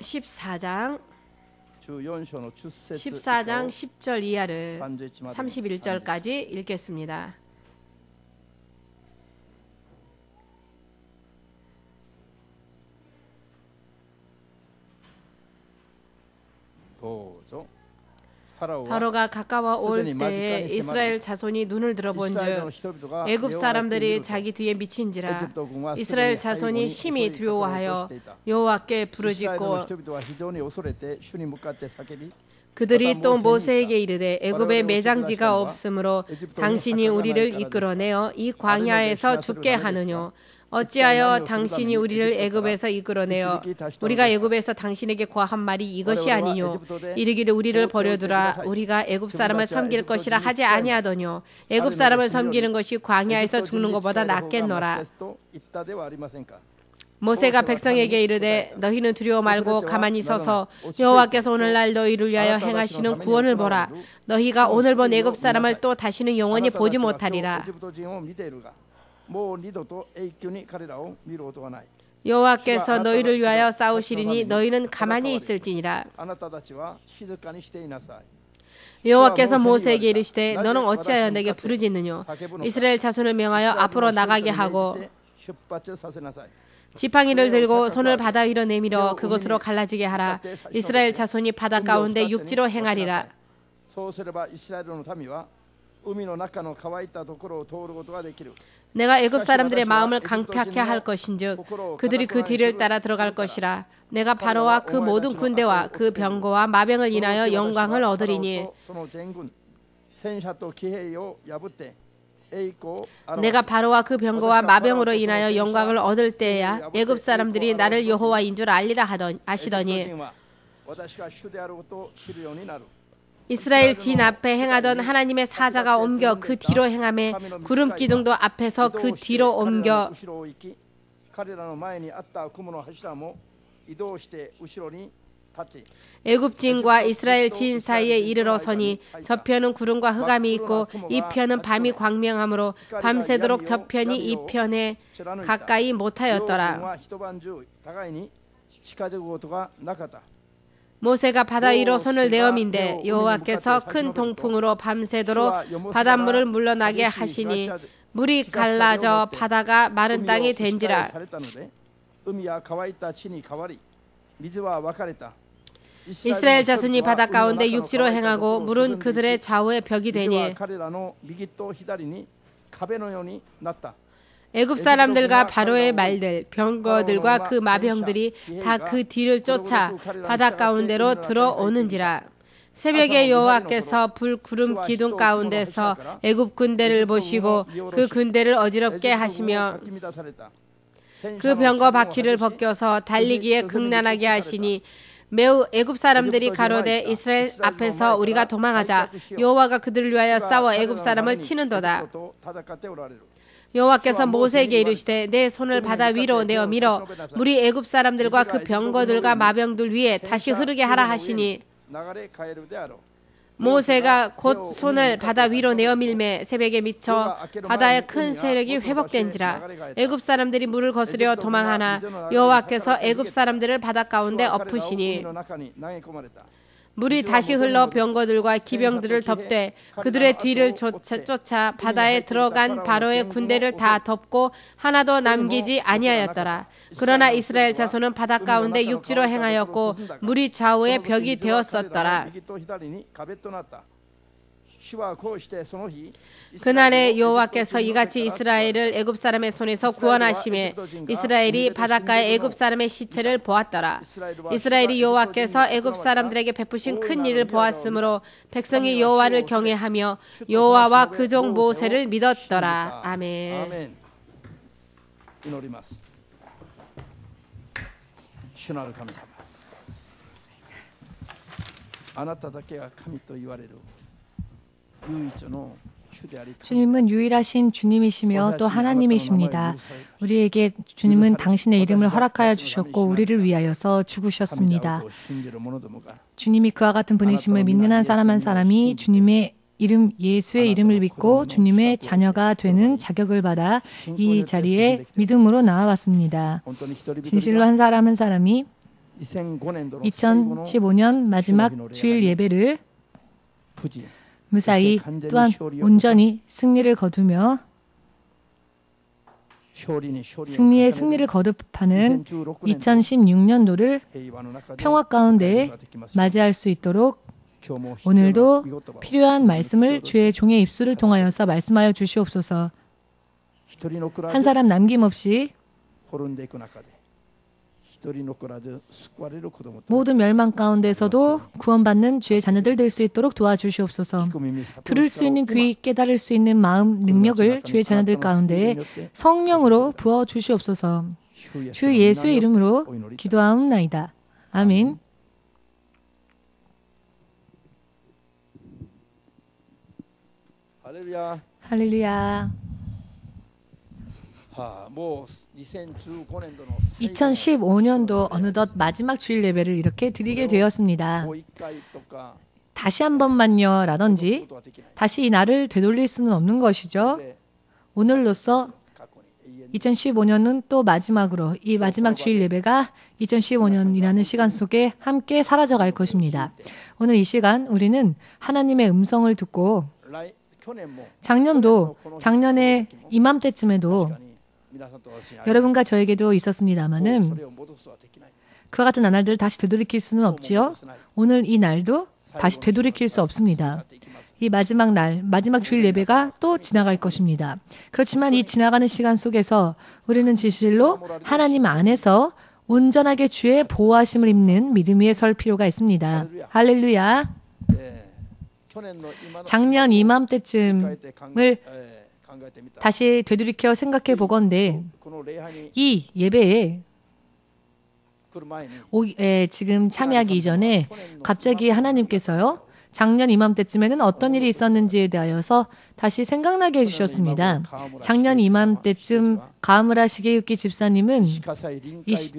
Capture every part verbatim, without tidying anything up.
십사 장 십사 장 십 절 이하를 삼십일 절까지 읽겠습니다. 하루가 가까워 올 때에 이스라엘 자손이 눈을 들어본즉 애굽 사람들이 자기 뒤에 미친지라 이스라엘 자손이 심히 두려워하여 여호와께 부르짖고 그들이 또 모세에게 이르되 애굽에 매장지가 없으므로 당신이 우리를 이끌어내어 이 광야에서 죽게 하느뇨. 어찌하여 당신이 우리를 애굽에서 이끌어내어 우리가 애굽에서 당신에게 과한 말이 이것이 아니뇨. 이르기를 우리를 버려두라. 우리가 애굽 사람을 섬길 것이라 하지 아니하더뇨. 애굽 사람을 섬기는 것이 광야에서 죽는 것보다 낫겠노라. 모세가 백성에게 이르되 너희는 두려워 말고 가만히 서서 여호와께서 오늘날 너희를 위하여 행하시는 구원을 보라. 너희가 오늘 본 애굽 사람을 또 다시는 영원히 보지 못하리라. 여호와께서 너희를 위하여 싸우시리니 너희는 가만히 있을지니라. 여호와께서 모세에게 이르시되 너는 어찌하여 내게 부르짖느뇨. 이스라엘 자손을 명하여 앞으로 나가게 하고 지팡이를 들고 손을 바다 위로 내밀어 그것으로 갈라지게 하라. 이스라엘 자손이 바다 가운데 육지로 행하리라. 내가 애굽 사람들의 마음을 강팍케 할 것인즉 그들이 그 뒤를 따라 들어갈 것이라. 내가 바로와 그 모든 군대와 그 병거와 마병을 인하여 영광을 얻으리니 내가 바로와 그 병거와 마병으로 인하여 영광을 얻을 때야 애굽 사람들이 나를 여호와인 줄 알리라 하더니 아시더니 이스라엘 진 앞에 행하던 하나님의 사자가 옮겨 그 뒤로 행함에 구름 기둥도 앞에서 그 뒤로 옮겨 애굽 진과 이스라엘 진 사이에 이르러 서니 저편은 구름과 흑암이 있고 이 편은 밤이 광명함으로 밤새도록 저편이 이 편에 가까이 못하였더라. 모세가 바다 위로 손을 내어민대 여호와께서 큰 동풍으로 밤새도록 바닷물을 물러나게 하시니 물이 갈라져 바다가 마른 땅이 된지라. 이스라엘 자손이 바다 가운데 육지로 행하고 물은 그들의 좌우의 벽이 되니 애굽 사람들과 바로의 말들, 병거들과 그 마병들이 다 그 뒤를 쫓아 바다 가운데로 들어오는지라. 새벽에 여호와께서 불구름 기둥 가운데서 애굽 군대를 보시고 그 군대를 어지럽게 하시며 그 병거 바퀴를 벗겨서 달리기에 극난하게 하시니 매우 애굽 사람들이 가로되 이스라엘 앞에서 우리가 도망하자. 여호와가 그들을 위하여 싸워 애굽 사람을 치는도다. 여호와께서 모세에게 이르시되 내 손을 바다 위로 내어 밀어 물이 애굽 사람들과 그 병거들과 마병들 위에 다시 흐르게 하라 하시니 모세가 곧 손을 바다 위로 내어 밀매 새벽에 미쳐 바다의 큰 세력이 회복된지라. 애굽 사람들이 물을 거스려 도망하나 여호와께서 애굽 사람들을 바다 가운데 엎으시니 물이 다시 흘러 병거들과 기병들을 덮되 그들의 뒤를 쫓아, 쫓아 바다에 들어간 바로의 군대를 다 덮고 하나도 남기지 아니하였더라. 그러나 이스라엘 자손은 바다 가운데 육지로 행하였고 물이 좌우의 벽이 되었었더라. 그날에 여호와께서 이같이 이스라엘을 애굽 사람의 손에서 구원하심에 이스라엘이 바닷가에 애굽 사람의 시체를 보았더라. 이스라엘이 여호와께서 애굽 사람들에게 베푸신 큰 일을 보았으므로 백성이 여호와를 경외하며 여호와와 그 종 모세를 믿었더라. 아멘. 신하를 감사합니다. 아나타다케가 카미 또 이와레루. 주님은 유일하신 주님이시며 또 하나님이십니다. 우리에게 주님은 당신의 이름을 허락하여 주셨고 우리를 위하여서 죽으셨습니다. 주님이 그와 같은 분이심을 믿는 한 사람 한 사람이 주님의 이름 예수의 이름을 믿고 주님의 자녀가 되는 자격을 받아 이 자리에 믿음으로 나아왔습니다. 진실로 한 사람 한 사람이 이천십오 년 마지막 주일 예배를 무사히 또한 온전히 승리를 거두며 승리의 승리를 거듭하는 이천십육 년도를 평화 가운데 맞이할 수 있도록 오늘도 필요한 말씀을 주의 종의 입술을 통하여서 말씀하여 주시옵소서. 한 사람 남김없이 모든 멸망 가운데서도 구원받는 주의 자녀들 될 수 있도록 도와주시옵소서. 들을 수 있는 귀, 깨달을 수 있는 마음, 능력을 주의 자녀들 가운데 성령으로 부어주시옵소서. 주 예수의 이름으로 기도하옵나이다. 아멘. 할렐루야. 할렐루야. 이천십오 년도 어느덧 마지막 주일 예배를 이렇게 드리게 되었습니다. 다시 한 번만요 라든지 다시 이 날을 되돌릴 수는 없는 것이죠. 오늘로써 이천십오 년은 또 마지막으로 이 마지막 주일 예배가 이천십오 년이라는 시간 속에 함께 사라져 갈 것입니다. 오늘 이 시간 우리는 하나님의 음성을 듣고 작년도 작년에 이맘때쯤에도 여러분과 저에게도 있었습니다마는 그와 같은 나날들을 다시 되돌이킬 수는 없지요. 오늘 이 날도 다시 되돌이킬 수 없습니다. 이 마지막 날, 마지막 주일 예배가 또 지나갈 것입니다. 그렇지만 이 지나가는 시간 속에서 우리는 진실로 하나님 안에서 온전하게 주의 보호하심을 입는 믿음 위에 설 필요가 있습니다. 할렐루야. 작년 이맘때쯤을 다시 되돌이켜 생각해 보건대 이 예배에 오, 에, 지금 참여하기 이전에 갑자기 하나님께서요 작년 이맘때쯤에는 어떤 일이 있었는지에 대하여서 다시 생각나게 해주셨습니다. 작년 이맘때쯤 가무라 시게유키 집사님은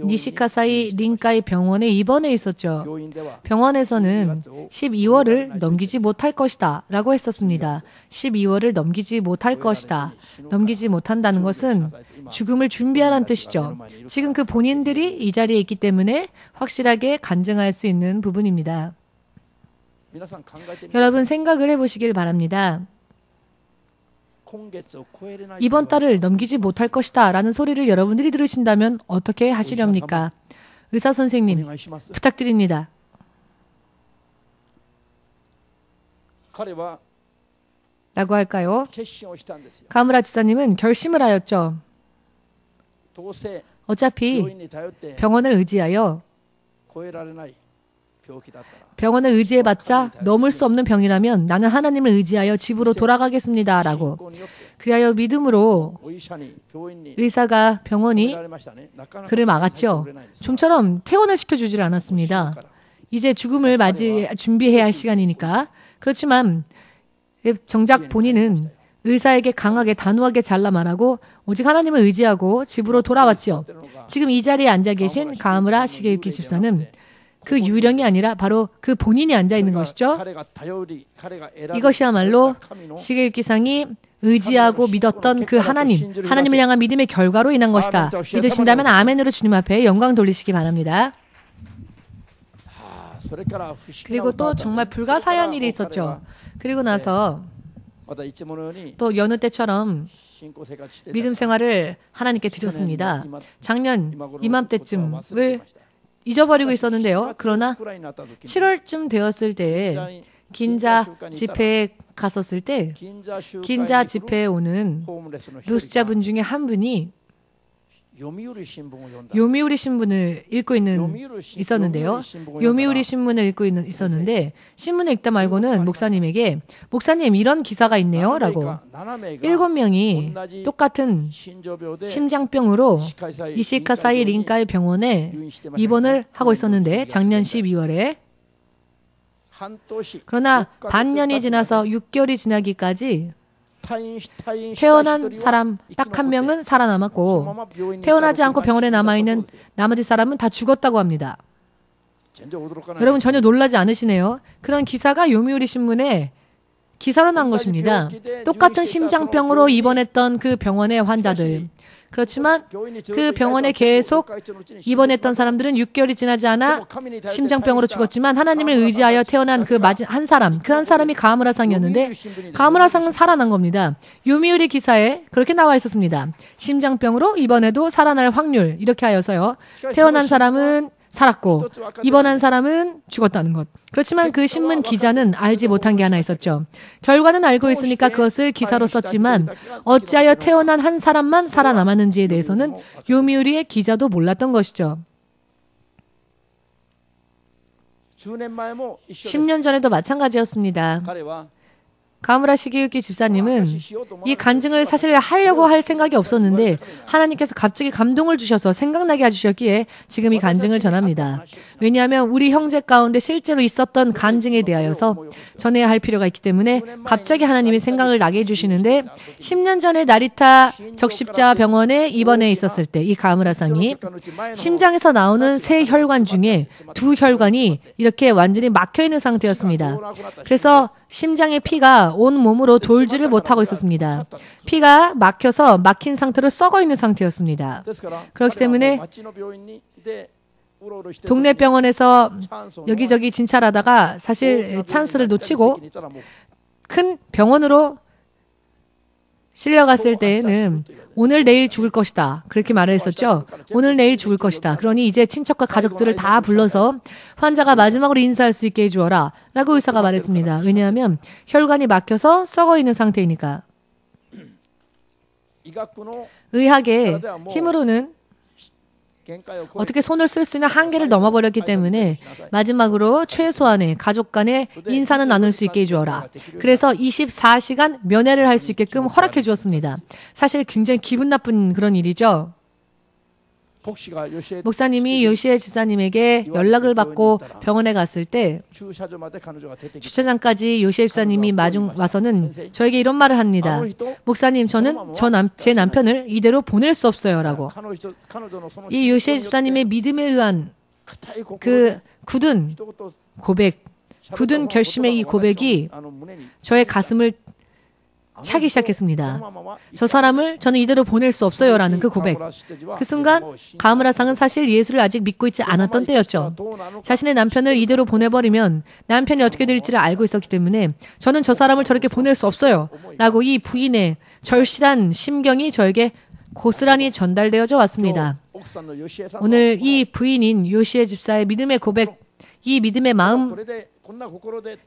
니시카사이 린카이 병원에 입원해 있었죠. 병원에서는 십이월을 넘기지 못할 것이다 라고 했었습니다. 십이월을 넘기지 못할 것이다. 넘기지 못한다는 것은 죽음을 준비하라는 뜻이죠. 지금 그 본인들이 이 자리에 있기 때문에 확실하게 간증할 수 있는 부분입니다. 여러분 생각을 해보시길 바랍니다. 이번 달을 넘기지 못할 것이다 라는 소리를 여러분들이 들으신다면 어떻게 하시렵니까? 의사 선생님 부탁드립니다. 라고 할까요? 가무라 집사님은 결심을 하였죠. 어차피 병원을 의지하여 병원을 의지해봤자 넘을 수 없는 병이라면 나는 하나님을 의지하여 집으로 돌아가겠습니다. 라고. 그리하여 믿음으로 의사가 병원이 그를 막았죠. 좀처럼 퇴원을 시켜주질 않았습니다. 이제 죽음을 맞이 준비해야 할 시간이니까. 그렇지만 정작 본인은 의사에게 강하게 단호하게 잘라 말하고 오직 하나님을 의지하고 집으로 돌아왔지요. 지금 이 자리에 앉아 계신 가무라 시게유키 집사는 그 유령이 아니라 바로 그 본인이 앉아있는 것이죠. 이것이야말로 시게유키상이 의지하고 믿었던 그 하나님, 하나님을 향한 믿음의 결과로 인한 것이다. 믿으신다면 아멘으로 주님 앞에 영광 돌리시기 바랍니다. 그리고 또 정말 불가사의한 일이 있었죠. 그리고 나서 또 여느 때처럼 믿음 생활을 하나님께 드렸습니다. 작년 이맘때쯤을 잊어버리고 있었는데요. 그러나 칠월쯤 되었을 때 긴자 집회에 갔었을 때 긴자 집회에 오는 노숙자분 중에 한 분이 요미우리 신문을 읽고 있는 있었는데요. 요미우리 신문을 읽고 있는 있었는데 신문을 읽다 말고는 목사님에게 목사님 이런 기사가 있네요 라고. 일곱 명이 똑같은 심장병으로 이시카사이 린카이 병원에 입원을 하고 있었는데 작년 십이월에 그러나 반년이 지나서 육 개월이 지나기까지 태어난 사람 딱 한 명은 살아남았고 태어나지 않고 병원에 남아있는 나머지 사람은 다 죽었다고 합니다. 여러분 전혀 놀라지 않으시네요. 그런 기사가 요미우리 신문에 기사로 난 것입니다. 똑같은 심장병으로 입원했던 그 병원의 환자들. 그렇지만 그 병원에 계속 입원했던 사람들은 육 개월이 지나지 않아 심장병으로 죽었지만 하나님을 의지하여 태어난 그 한 사람, 그 한 사람이 가무라상이었는데 가무라상은 살아난 겁니다. 요미우리 기사에 그렇게 나와 있었습니다. 심장병으로 입원해도 살아날 확률, 이렇게 하여서요. 태어난 사람은 살았고 입원한 사람은 죽었다는 것. 그렇지만 그 신문 기자는 알지 못한 게 하나 있었죠. 결과는 알고 있으니까 그것을 기사로 썼지만 어찌하여 태어난 한 사람만 살아남았는지에 대해서는 요미우리의 기자도 몰랐던 것이죠. 십 년 전에도 마찬가지였습니다. 가무라 시게유키 집사님은 이 간증을 사실 하려고 할 생각이 없었는데 하나님께서 갑자기 감동을 주셔서 생각나게 해주셨기에 지금 이 간증을 전합니다. 왜냐하면 우리 형제 가운데 실제로 있었던 간증에 대하여서 전해야 할 필요가 있기 때문에 갑자기 하나님이 생각을 나게 해주시는데 십 년 전에 나리타 적십자 병원에 입원해 있었을 때 이 가무라상이 심장에서 나오는 세 혈관 중에 두 혈관이 이렇게 완전히 막혀있는 상태였습니다. 그래서 심장의 피가 온 몸으로 돌지를 못하고 있었습니다. 피가 막혀서 막힌 상태로 썩어 있는 상태였습니다. 그렇기 때문에 동네 병원에서 여기저기 진찰하다가 사실 찬스를 놓치고 큰 병원으로 실려갔을 때에는 오늘 내일 죽을 것이다. 그렇게 말을 했었죠. 오늘 내일 죽을 것이다. 그러니 이제 친척과 가족들을 다 불러서 환자가 마지막으로 인사할 수 있게 해주어라. 라고 의사가 말했습니다. 왜냐하면 혈관이 막혀서 썩어 있는 상태이니까. 의학의 힘으로는 어떻게 손을 쓸 수 있는 한계를 넘어버렸기 때문에 마지막으로 최소한의 가족 간의 인사는 나눌 수 있게 해주어라. 그래서 이십사 시간 면회를 할 수 있게끔 허락해 주었습니다. 사실 굉장히 기분 나쁜 그런 일이죠. 목사님이 요시에 집사님에게 연락을 받고 병원에 갔을 때 주차장까지 요시에 집사님이 마중 와서는 저에게 이런 말을 합니다. 목사님, 저는 저 남, 제 남편을 이대로 보낼 수 없어요. 라고. 이 요시에 집사님의 믿음에 의한 그 굳은 고백, 굳은 결심의 이 고백이 저의 가슴을 차기 시작했습니다. 저 사람을 저는 이대로 보낼 수 없어요. 라는 그 고백. 그 순간 가무라상은 사실 예수를 아직 믿고 있지 않았던 때였죠. 자신의 남편을 이대로 보내버리면 남편이 어떻게 될지를 알고 있었기 때문에 저는 저 사람을 저렇게 보낼 수 없어요. 라고 이 부인의 절실한 심경이 저에게 고스란히 전달되어져 왔습니다. 오늘 이 부인인 요시에 집사의 믿음의 고백, 이 믿음의 마음,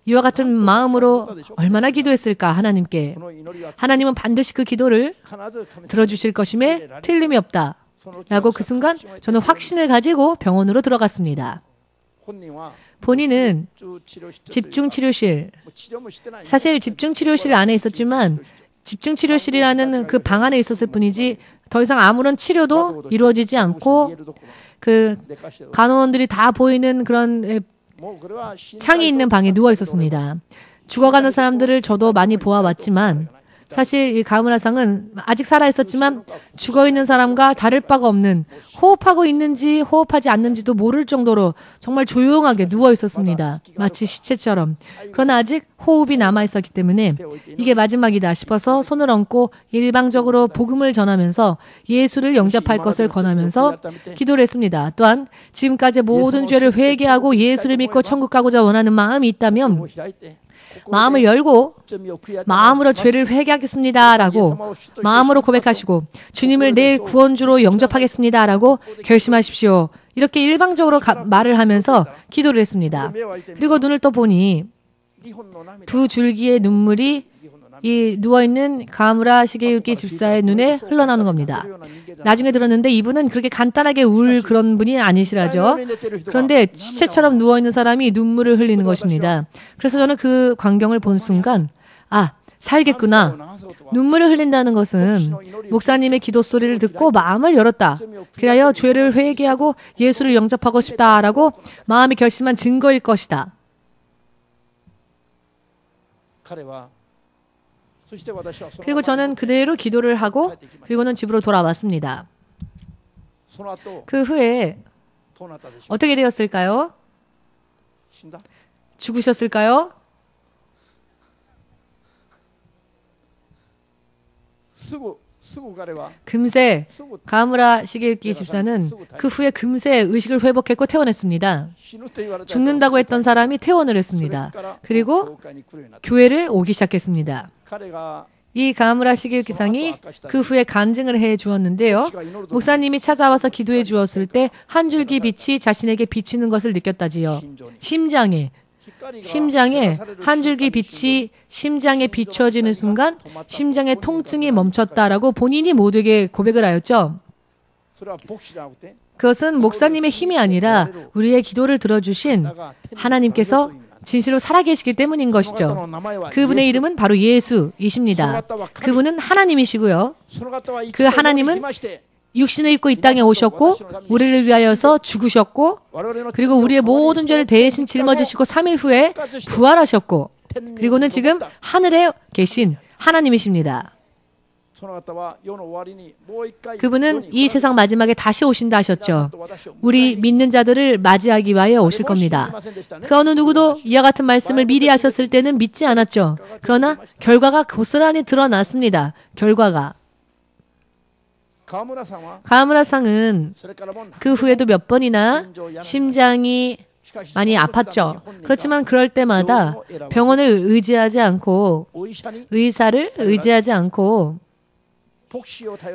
이와 같은 마음으로 얼마나 기도했을까 하나님께. 하나님은 반드시 그 기도를 들어주실 것임에 틀림이 없다. 라고 그 순간 저는 확신을 가지고 병원으로 들어갔습니다. 본인은 집중치료실, 사실 집중치료실 안에 있었지만 집중치료실이라는 그 방 안에 있었을 뿐이지 더 이상 아무런 치료도 이루어지지 않고 그 간호원들이 다 보이는 그런 창이 있는 방에 누워 있었습니다. 죽어가는 사람들을 저도 많이 보아왔지만 사실 이 가무라상은 아직 살아있었지만 죽어있는 사람과 다를 바가 없는, 호흡하고 있는지 호흡하지 않는지도 모를 정도로 정말 조용하게 누워있었습니다. 마치 시체처럼. 그러나 아직 호흡이 남아있었기 때문에 이게 마지막이다 싶어서 손을 얹고 일방적으로 복음을 전하면서 예수를 영접할 것을 권하면서 기도를 했습니다. 또한 지금까지 모든 죄를 회개하고 예수를 믿고 천국 가고자 원하는 마음이 있다면 마음을 열고 마음으로 죄를 회개하겠습니다. 라고 마음으로 고백하시고 주님을 내 구원주로 영접하겠습니다. 라고 결심하십시오. 이렇게 일방적으로 가, 말을 하면서 기도를 했습니다. 그리고 눈을 떠보니 두 줄기의 눈물이 이 누워있는 가무라 시게유키 집사의 눈에 흘러나오는 겁니다. 나중에 들었는데 이분은 그렇게 간단하게 울 그런 분이 아니시라죠. 그런데 시체처럼 누워있는 사람이 눈물을 흘리는 것입니다. 그래서 저는 그 광경을 본 순간 아, 살겠구나. 눈물을 흘린다는 것은 목사님의 기도 소리를 듣고 마음을 열었다. 그래야 죄를 회개하고 예수를 영접하고 싶다라고 마음이 결심한 증거일 것이다. 그리고 저는 그대로 기도를 하고 그리고는 집으로 돌아왔습니다. 그 후에 어떻게 되었을까요? 죽으셨을까요? 금세 가무라 시게유키 집사는 그 후에 금세 의식을 회복했고 퇴원했습니다. 죽는다고 했던 사람이 퇴원을 했습니다. 그리고 교회를 오기 시작했습니다. 이 가무라 시게유키 상이 그 후에 간증을 해 주었는데요. 목사님이 찾아와서 기도해 주었을 때 한 줄기 빛이 자신에게 비치는 것을 느꼈다지요. 심장에 심장에 한 줄기 빛이 심장에 비춰지는 순간 심장의 통증이 멈췄다라고 본인이 모두에게 고백을 하였죠. 그것은 목사님의 힘이 아니라 우리의 기도를 들어주신 하나님께서 진실로 살아계시기 때문인 것이죠. 그분의 이름은 바로 예수이십니다. 그분은 하나님이시고요. 그 하나님은 육신을 입고 이 땅에 오셨고 우리를 위하여서 죽으셨고 그리고 우리의 모든 죄를 대신 짊어지시고 삼 일 후에 부활하셨고 그리고는 지금 하늘에 계신 하나님이십니다. 그분은 이 세상 마지막에 다시 오신다 하셨죠. 우리 믿는 자들을 맞이하기 위해 오실 겁니다. 그 어느 누구도 이와 같은 말씀을 미리 하셨을 때는 믿지 않았죠. 그러나 결과가 고스란히 드러났습니다. 결과가. 가무라 상은 그 후에도 몇 번이나 심장이 많이 아팠죠. 그렇지만 그럴 때마다 병원을 의지하지 않고 의사를 의지하지 않고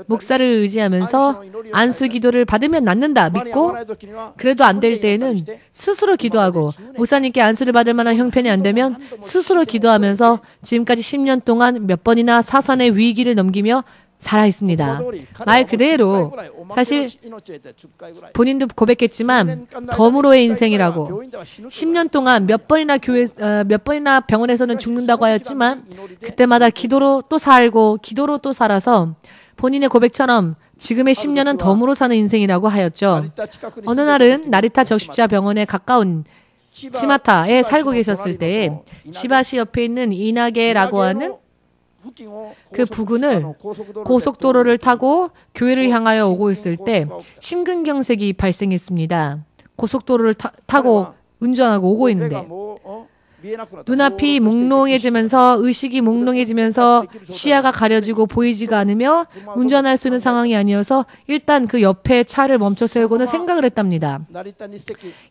목사를 의지하면서 안수 기도를 받으면 낫는다 믿고 그래도 안 될 때에는 스스로 기도하고 목사님께 안수를 받을 만한 형편이 안 되면 스스로 기도하면서 지금까지 십 년 동안 몇 번이나 사산의 위기를 넘기며 살아있습니다. 말 그대로 사실 본인도 고백했지만 덤으로의 인생이라고 십 년 동안 몇 번이나 교회 몇 번이나 병원에서는 죽는다고 하였지만 그때마다 기도로 또 살고 기도로 또 살아서 본인의 고백처럼 지금의 십 년은 덤으로 사는 인생이라고 하였죠. 어느 날은 나리타 적십자 병원에 가까운 치마타에 살고 계셨을 때에 지바시 옆에 있는 이나게라고 하는 그 부근을 고속도로를 타고 교회를 향하여 오고 있을 때 심근경색이 발생했습니다. 고속도로를 타, 타고 운전하고 오고 있는데 눈앞이 몽롱해지면서 의식이 몽롱해지면서 시야가 가려지고 보이지가 않으며 운전할 수 있는 상황이 아니어서 일단 그 옆에 차를 멈춰 세우고는 생각을 했답니다.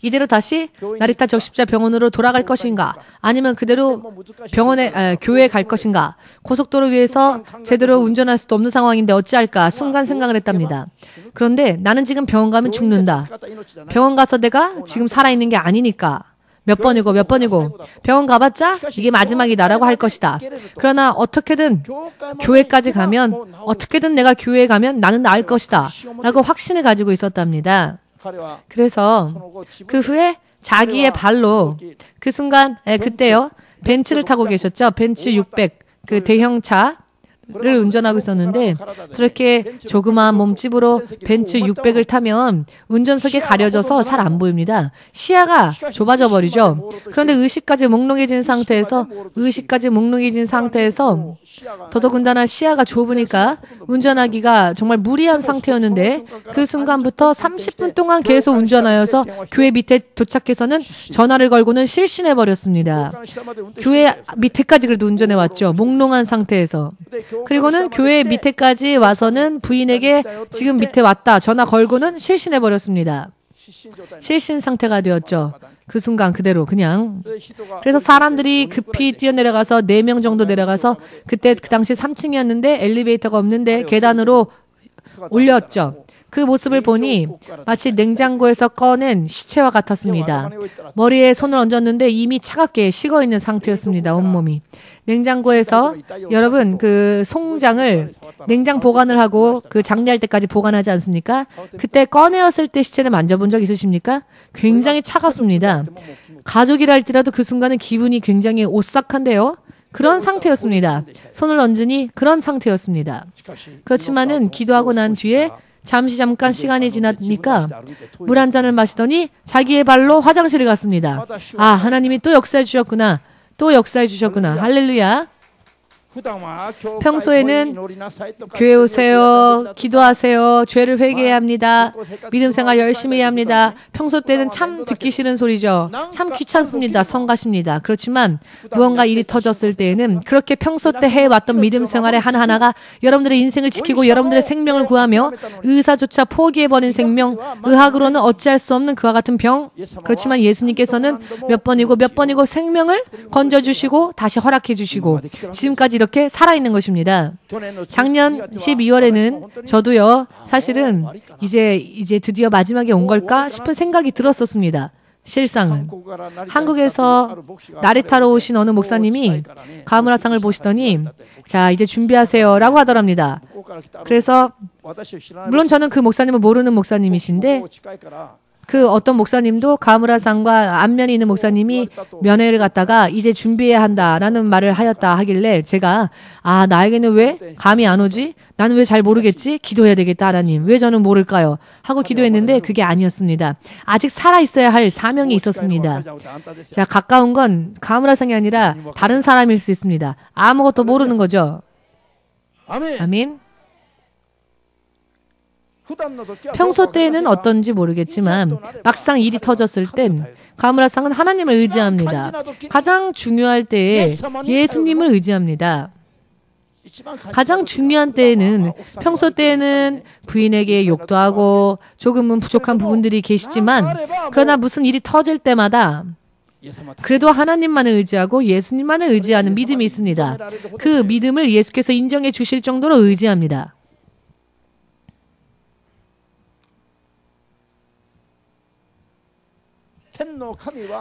이대로 다시 나리타 적십자 병원으로 돌아갈 것인가 아니면 그대로 병원에 아, 교회에 갈 것인가 고속도로 위에서 제대로 운전할 수도 없는 상황인데 어찌할까 순간 생각을 했답니다. 그런데 나는 지금 병원 가면 죽는다. 병원 가서 내가 지금 살아있는 게 아니니까 몇 번이고 몇 번이고 병원 가봤자 이게 마지막이다라고 할 것이다. 그러나 어떻게든 교회까지 가면 어떻게든 내가 교회에 가면 나는 나을 것이다 라고 확신을 가지고 있었답니다. 그래서 그 후에 자기의 발로 그 순간 예, 그때요 벤츠를 타고 계셨죠. 벤츠 육백 그 대형차 를 운전하고 있었는데 저렇게 조그마한 몸집으로 벤츠 육백을 타면 운전석에 가려져서 잘 안 보입니다. 시야가 좁아져 버리죠. 그런데 의식까지 몽롱해진 상태에서 의식까지 몽롱해진 상태에서 더더군다나 시야가 좁으니까 운전하기가 정말 무리한 상태였는데 그 순간부터 삼십 분 동안 계속 운전하여서 교회 밑에 도착해서는 전화를 걸고는 실신해버렸습니다. 교회 밑에까지 그래도 운전해왔죠. 몽롱한 상태에서. 그리고는 교회 밑에까지 와서는 부인에게 지금 밑에 왔다 전화 걸고는 실신해버렸습니다. 실신 상태가 되었죠. 그 순간 그대로 그냥. 그래서 사람들이 급히 뛰어내려가서 네 명 정도 내려가서 그때 그 당시 삼 층이었는데 엘리베이터가 없는데 계단으로 올렸죠. 그 모습을 보니 마치 냉장고에서 꺼낸 시체와 같았습니다. 머리에 손을 얹었는데 이미 차갑게 식어있는 상태였습니다. 온몸이. 냉장고에서 여러분 그 송장을 냉장 보관을 하고 그 장례할 때까지 보관하지 않습니까? 그때 꺼내었을 때 시체를 만져본 적 있으십니까? 굉장히 차갑습니다. 가족이랄지라도 그 순간은 기분이 굉장히 오싹한데요. 그런 상태였습니다. 손을 얹으니 그런 상태였습니다. 그렇지만은 기도하고 난 뒤에 잠시 잠깐 시간이 지나니까 물 한 잔을 마시더니 자기의 발로 화장실을 갔습니다. 아, 하나님이 또 역사해 주셨구나. 또 역사해 주셨구나. 할렐루야. 평소에는 교회 오세요, 기도하세요, 죄를 회개해야 합니다, 믿음 생활 열심히 해야 합니다. 평소 때는 참 듣기 싫은 소리죠. 참 귀찮습니다, 성가십니다. 그렇지만 무언가 일이 터졌을 때에는 그렇게 평소 때 해왔던 믿음 생활의 하나하나가 여러분들의 인생을 지키고 여러분들의 생명을 구하며 의사조차 포기해버린 생명, 의학으로는 어찌할 수 없는 그와 같은 병, 그렇지만 예수님께서는 몇 번이고 몇 번이고 생명을 건져주시고 다시 허락해주시고 지금까지 이렇게 살아있는 것입니다. 작년 십이월에는 저도요, 사실은 이제 이제 드디어 마지막에 온 걸까 싶은 생각이 들었었습니다. 실상은 한국에서 나리타로 오신 어느 목사님이 가무라상을 보시더니 자 이제 준비하세요 라고 하더랍니다. 그래서 물론 저는 그 목사님을 모르는 목사님이신데 그 어떤 목사님도 가무라상과 안면이 있는 목사님이 면회를 갔다가 이제 준비해야 한다라는 말을 하였다 하길래 제가 아 나에게는 왜 감이 안 오지? 나는 왜 잘 모르겠지? 기도해야 되겠다 하나님. 왜 저는 모를까요? 하고 기도했는데 그게 아니었습니다. 아직 살아있어야 할 사명이 있었습니다. 자 가까운 건 가무라상이 아니라 다른 사람일 수 있습니다. 아무것도 모르는 거죠. 아멘. 평소 때에는 어떤지 모르겠지만 막상 일이 터졌을 땐 가무라상은 하나님을 의지합니다. 가장 중요할 때에 예수님을 의지합니다. 가장 중요한 때에는 평소 때에는 부인에게 욕도 하고 조금은 부족한 부분들이 계시지만 그러나 무슨 일이 터질 때마다 그래도 하나님만을 의지하고 예수님만을 의지하는 믿음이 있습니다. 그 믿음을 예수께서 인정해 주실 정도로 의지합니다.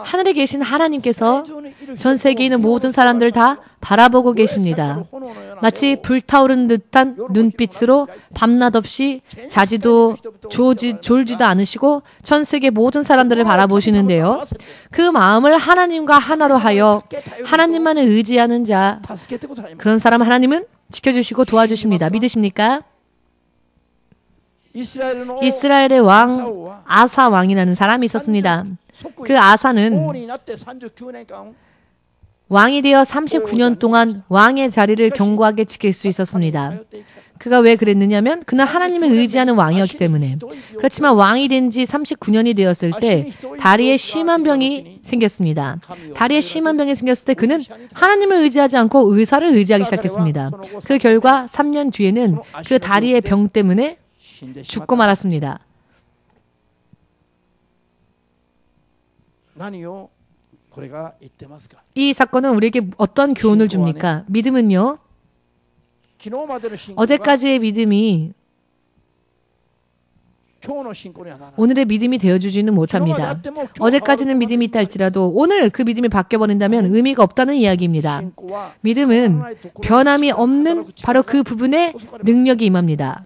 하늘에 계신 하나님께서 전 세계에 있는 모든 사람들 다 바라보고 계십니다. 마치 불타오른 듯한 눈빛으로 밤낮 없이 자지도 조지, 졸지도 않으시고 전 세계 모든 사람들을 바라보시는데요. 그 마음을 하나님과 하나로 하여 하나님만을 의지하는 자, 그런 사람 하나님은 지켜주시고 도와주십니다. 믿으십니까? 이스라엘의 왕 아사 왕이라는 사람이 있었습니다. 그 아사는 왕이 되어 삼십구 년 동안 왕의 자리를 견고하게 지킬 수 있었습니다. 그가 왜 그랬느냐면 그는 하나님을 의지하는 왕이었기 때문에. 그렇지만 왕이 된 지 삼십구 년이 되었을 때 다리에 심한 병이 생겼습니다. 다리에 심한 병이 생겼을 때 그는 하나님을 의지하지 않고 의사를 의지하기 시작했습니다. 그 결과 삼 년 뒤에는 그 다리의 병 때문에 죽고 말았습니다. 이 사건은 우리에게 어떤 교훈을 줍니까? 믿음은요, 어제까지의 믿음이 오늘의 믿음이 되어주지는 못합니다. 어제까지는 믿음이 있다 할지라도 오늘 그 믿음이 바뀌어버린다면 의미가 없다는 이야기입니다. 믿음은 변함이 없는 바로 그 부분에 능력이 임합니다.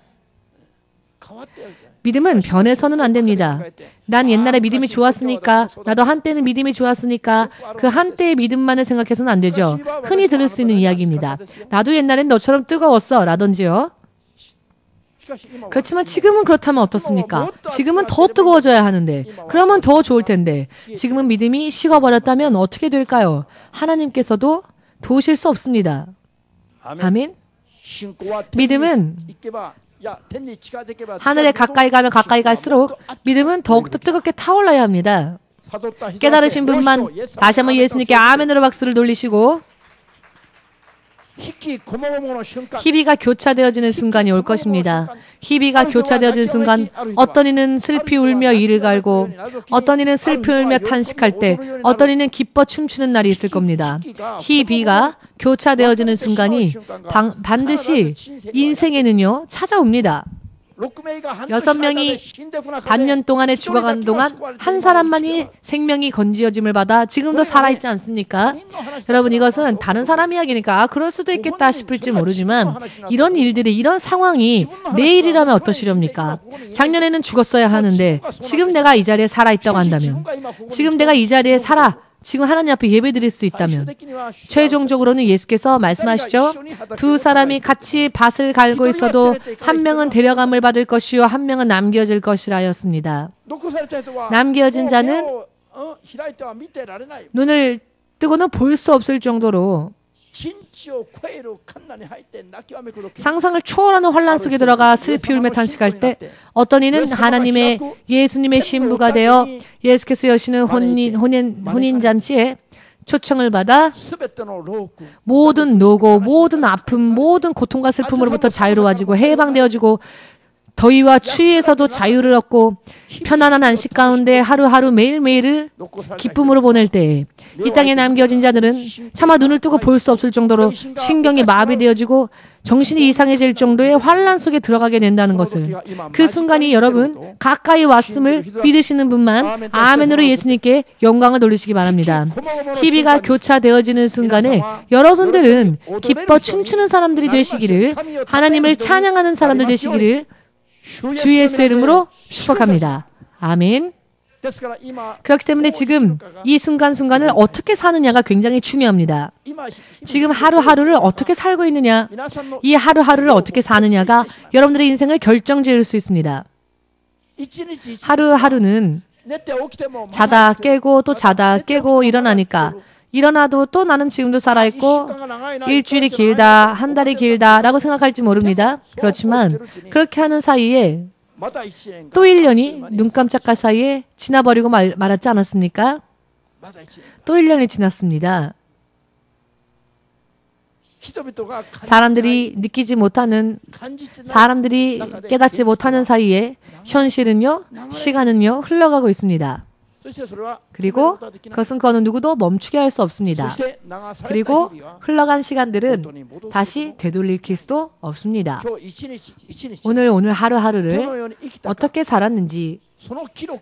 믿음은 변해서는 안 됩니다. 난 옛날에 믿음이 좋았으니까, 나도 한때는 믿음이 좋았으니까 그 한때의 믿음만을 생각해서는 안 되죠. 흔히 들을 수 있는 이야기입니다. 나도 옛날엔 너처럼 뜨거웠어 라든지요. 그렇지만 지금은 그렇다면 어떻습니까? 지금은 더 뜨거워져야 하는데, 그러면 더 좋을 텐데, 지금은 믿음이 식어버렸다면 어떻게 될까요? 하나님께서도 도우실 수 없습니다. 아멘. 믿음은 하늘에 가까이 가면 가까이 갈수록 믿음은 더욱더 뜨겁게 타올라야 합니다. 깨달으신 분만 다시 한번 예수님께 아멘으로 박수를 돌리시고, 희비가 교차되어지는 순간이 올 것입니다. 희비가 교차되어지는 순간 어떤 이는 슬피 울며 이를 갈고, 어떤 이는 슬피 울며 탄식할 때, 어떤 이는 기뻐 춤추는 날이 있을 겁니다. 희비가 교차되어지는 순간이 방, 반드시 인생에는요 찾아옵니다. 여섯 명이 반년 동안에 죽어간 동안 한 사람만이 생명이 건지어짐을 받아 지금도 살아있지 않습니까? 여러분, 이것은 다른 사람 이야기니까 아 그럴 수도 있겠다 싶을지 모르지만 이런 일들이, 이런 상황이 내일이라면 어떠시렵니까? 작년에는 죽었어야 하는데 지금 내가 이 자리에 살아있다고 한다면, 지금 내가 이 자리에 살아 지금 하나님 앞에 예배드릴 수 있다면, 최종적으로는 예수께서 말씀하시죠. 두 사람이 같이 밭을 갈고 있어도 한 명은 데려감을 받을 것이요 한 명은 남겨질 것이라 하였습니다. 남겨진 자는 눈을 뜨고는 볼 수 없을 정도로 상상을 초월하는 환란 속에 들어가 슬피 울며 탄식할 때 어떤 이는 하나님의 예수님의 신부가 되어 예수께서 여시는 혼인, 혼인, 혼인잔치에 초청을 받아 모든 노고, 모든 아픔, 모든 고통과 슬픔으로부터 자유로워지고 해방되어지고 더위와 추위에서도 자유를 얻고 편안한 안식 가운데 하루하루 매일매일을 기쁨으로 보낼 때에 이 땅에 남겨진 자들은 차마 눈을 뜨고 볼 수 없을 정도로 신경이 마비되어지고 정신이 이상해질 정도의 환란 속에 들어가게 된다는 것을, 그 순간이 여러분 가까이 왔음을 믿으시는 분만 아멘으로 예수님께 영광을 돌리시기 바랍니다. 희비가 교차되어지는 순간에 여러분들은 기뻐 춤추는 사람들이 되시기를, 하나님을 찬양하는 사람들 되시기를 주 예수의 이름으로 축복합니다. 아멘. 그렇기 때문에 지금 이 순간순간을 어떻게 사느냐가 굉장히 중요합니다. 지금 하루하루를 어떻게 살고 있느냐, 이 하루하루를 어떻게 사느냐가 여러분들의 인생을 결정지을 수 있습니다. 하루하루는 자다 깨고 또 자다 깨고 일어나니까 일어나도 또 나는 지금도 살아있고 일주일이 길다, 한 달이 길다 라고 생각할지 모릅니다. 그렇지만 그렇게 하는 사이에 또 일 년이 눈 깜짝할 사이에 지나버리고 말, 말았지 않았습니까? 또 일 년이 지났습니다. 사람들이 느끼지 못하는, 사람들이 깨닫지 못하는 사이에 현실은요, 시간은요 흘러가고 있습니다. 그리고 그것은 그는 누구도 멈추게 할 수 없습니다. 그리고 흘러간 시간들은 다시 되돌릴 수도 없습니다. 오늘 오늘 하루하루를 어떻게 살았는지,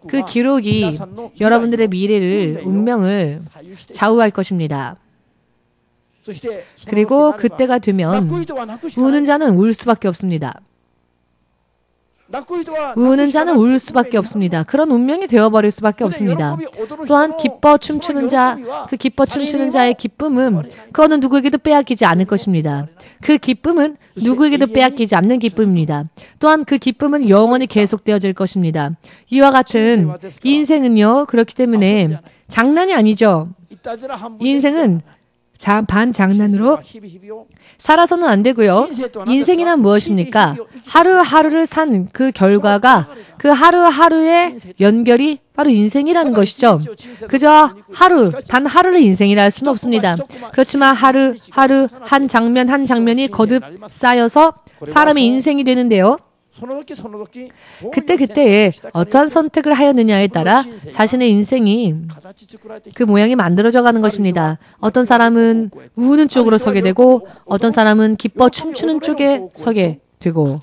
그 기록이 여러분들의 미래를, 운명을 좌우할 것입니다. 그리고 그때가 되면 우는 자는 울 수밖에 없습니다. 우는 자는 울 수밖에 없습니다. 그런 운명이 되어버릴 수밖에 없습니다. 또한 기뻐 춤추는 자, 그 기뻐 춤추는 자의 기쁨은 그거는 누구에게도 빼앗기지 않을 것입니다. 그 기쁨은 누구에게도 빼앗기지 않는 기쁨입니다. 또한 그 기쁨은 영원히 계속되어질 것입니다. 이와 같은 인생은요, 그렇기 때문에 장난이 아니죠. 인생은 자, 반장난으로 살아서는 안 되고요. 인생이란 무엇입니까? 하루하루를 산 그 결과가, 그 하루하루의 연결이 바로 인생이라는 것이죠. 그저 하루, 단 하루를 인생이라 할 수는 없습니다. 그렇지만 하루하루 한 장면 한 장면이 거듭 쌓여서 사람의 인생이 되는데요. 그때그때에 어떠한 선택을 하였느냐에 따라 자신의 인생이 그 모양이 만들어져가는 것입니다. 어떤 사람은 우는 쪽으로 서게 되고 어떤 사람은 기뻐 춤추는 쪽에 서게 되고,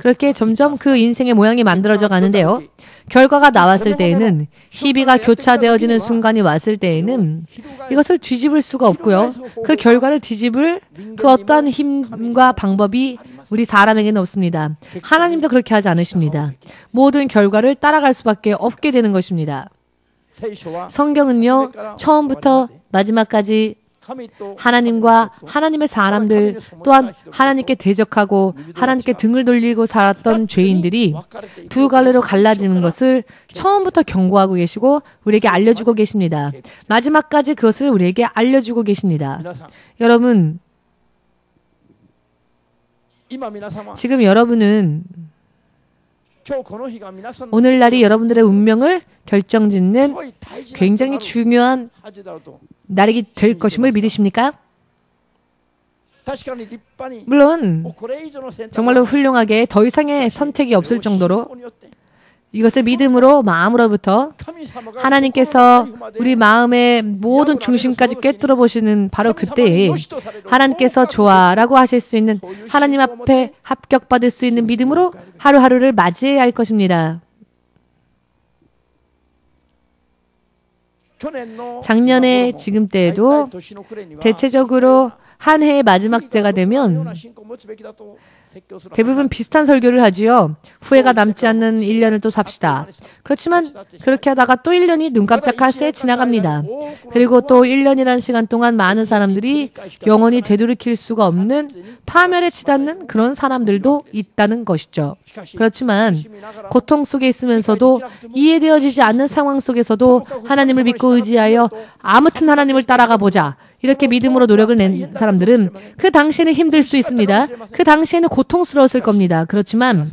그렇게 점점 그 인생의 모양이 만들어져 가는데요. 결과가 나왔을 때에는, 희비가 교차되어지는 순간이 왔을 때에는 이것을 뒤집을 수가 없고요. 그 결과를 뒤집을 그 어떠한 힘과 방법이 우리 사람에게는 없습니다. 하나님도 그렇게 하지 않으십니다. 모든 결과를 따라갈 수밖에 없게 되는 것입니다. 성경은요, 처음부터 마지막까지 하나님과 하나님의 사람들, 또한 하나님께 대적하고 하나님께 등을 돌리고 살았던 죄인들이 두 갈래로 갈라지는 것을 처음부터 경고하고 계시고 우리에게 알려주고 계십니다. 마지막까지 그것을 우리에게 알려주고 계십니다. 여러분, 지금 여러분은 오늘날이 여러분들의 운명을 결정짓는 굉장히 중요한 날이 될 것임을 믿으십니까? 물론 정말로 훌륭하게 더 이상의 선택이 없을 정도로 이것을 믿음으로 마음으로부터 하나님께서 우리 마음의 모든 중심까지 꿰뚫어 보시는 바로 그때에 하나님께서 좋아라고 하실 수 있는, 하나님 앞에 합격받을 수 있는 믿음으로 하루하루를 맞이해야 할 것입니다. 작년에 지금 때에도 대체적으로 한 해의 마지막 때가 되면 대부분 비슷한 설교를 하지요. 후회가 남지 않는 일 년을 또 삽시다. 그렇지만 그렇게 하다가 또 일 년이 눈 깜짝할 새에 지나갑니다. 그리고 또 일 년이라는 시간 동안 많은 사람들이 영원히 되돌이킬 수가 없는 파멸에 치닫는 그런 사람들도 있다는 것이죠. 그렇지만 고통 속에 있으면서도, 이해되어지지 않는 상황 속에서도 하나님을 믿고 의지하여 아무튼 하나님을 따라가 보자, 이렇게 믿음으로 노력을 낸 사람들은 그 당시에는 힘들 수 있습니다. 그 당시에는 고통스러웠을 겁니다. 그렇지만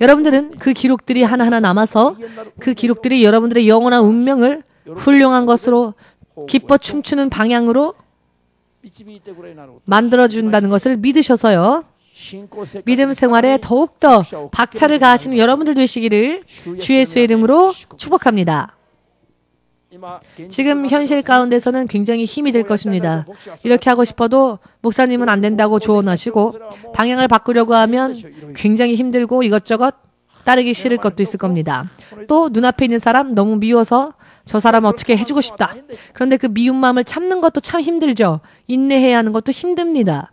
여러분들은 그 기록들이 하나하나 남아서 그 기록들이 여러분들의 영원한 운명을 훌륭한 것으로 기뻐 춤추는 방향으로 만들어준다는 것을 믿으셔서요. 믿음 생활에 더욱더 박차를 가하시는 여러분들 되시기를 주 예수의 이름으로 축복합니다. 지금 현실 가운데서는 굉장히 힘이 될 것입니다. 이렇게 하고 싶어도 목사님은 안 된다고 조언하시고 방향을 바꾸려고 하면 굉장히 힘들고 이것저것 따르기 싫을 것도 있을 겁니다. 또 눈앞에 있는 사람 너무 미워서 저 사람 어떻게 해주고 싶다. 그런데 그 미운 마음을 참는 것도 참 힘들죠. 인내해야 하는 것도 힘듭니다.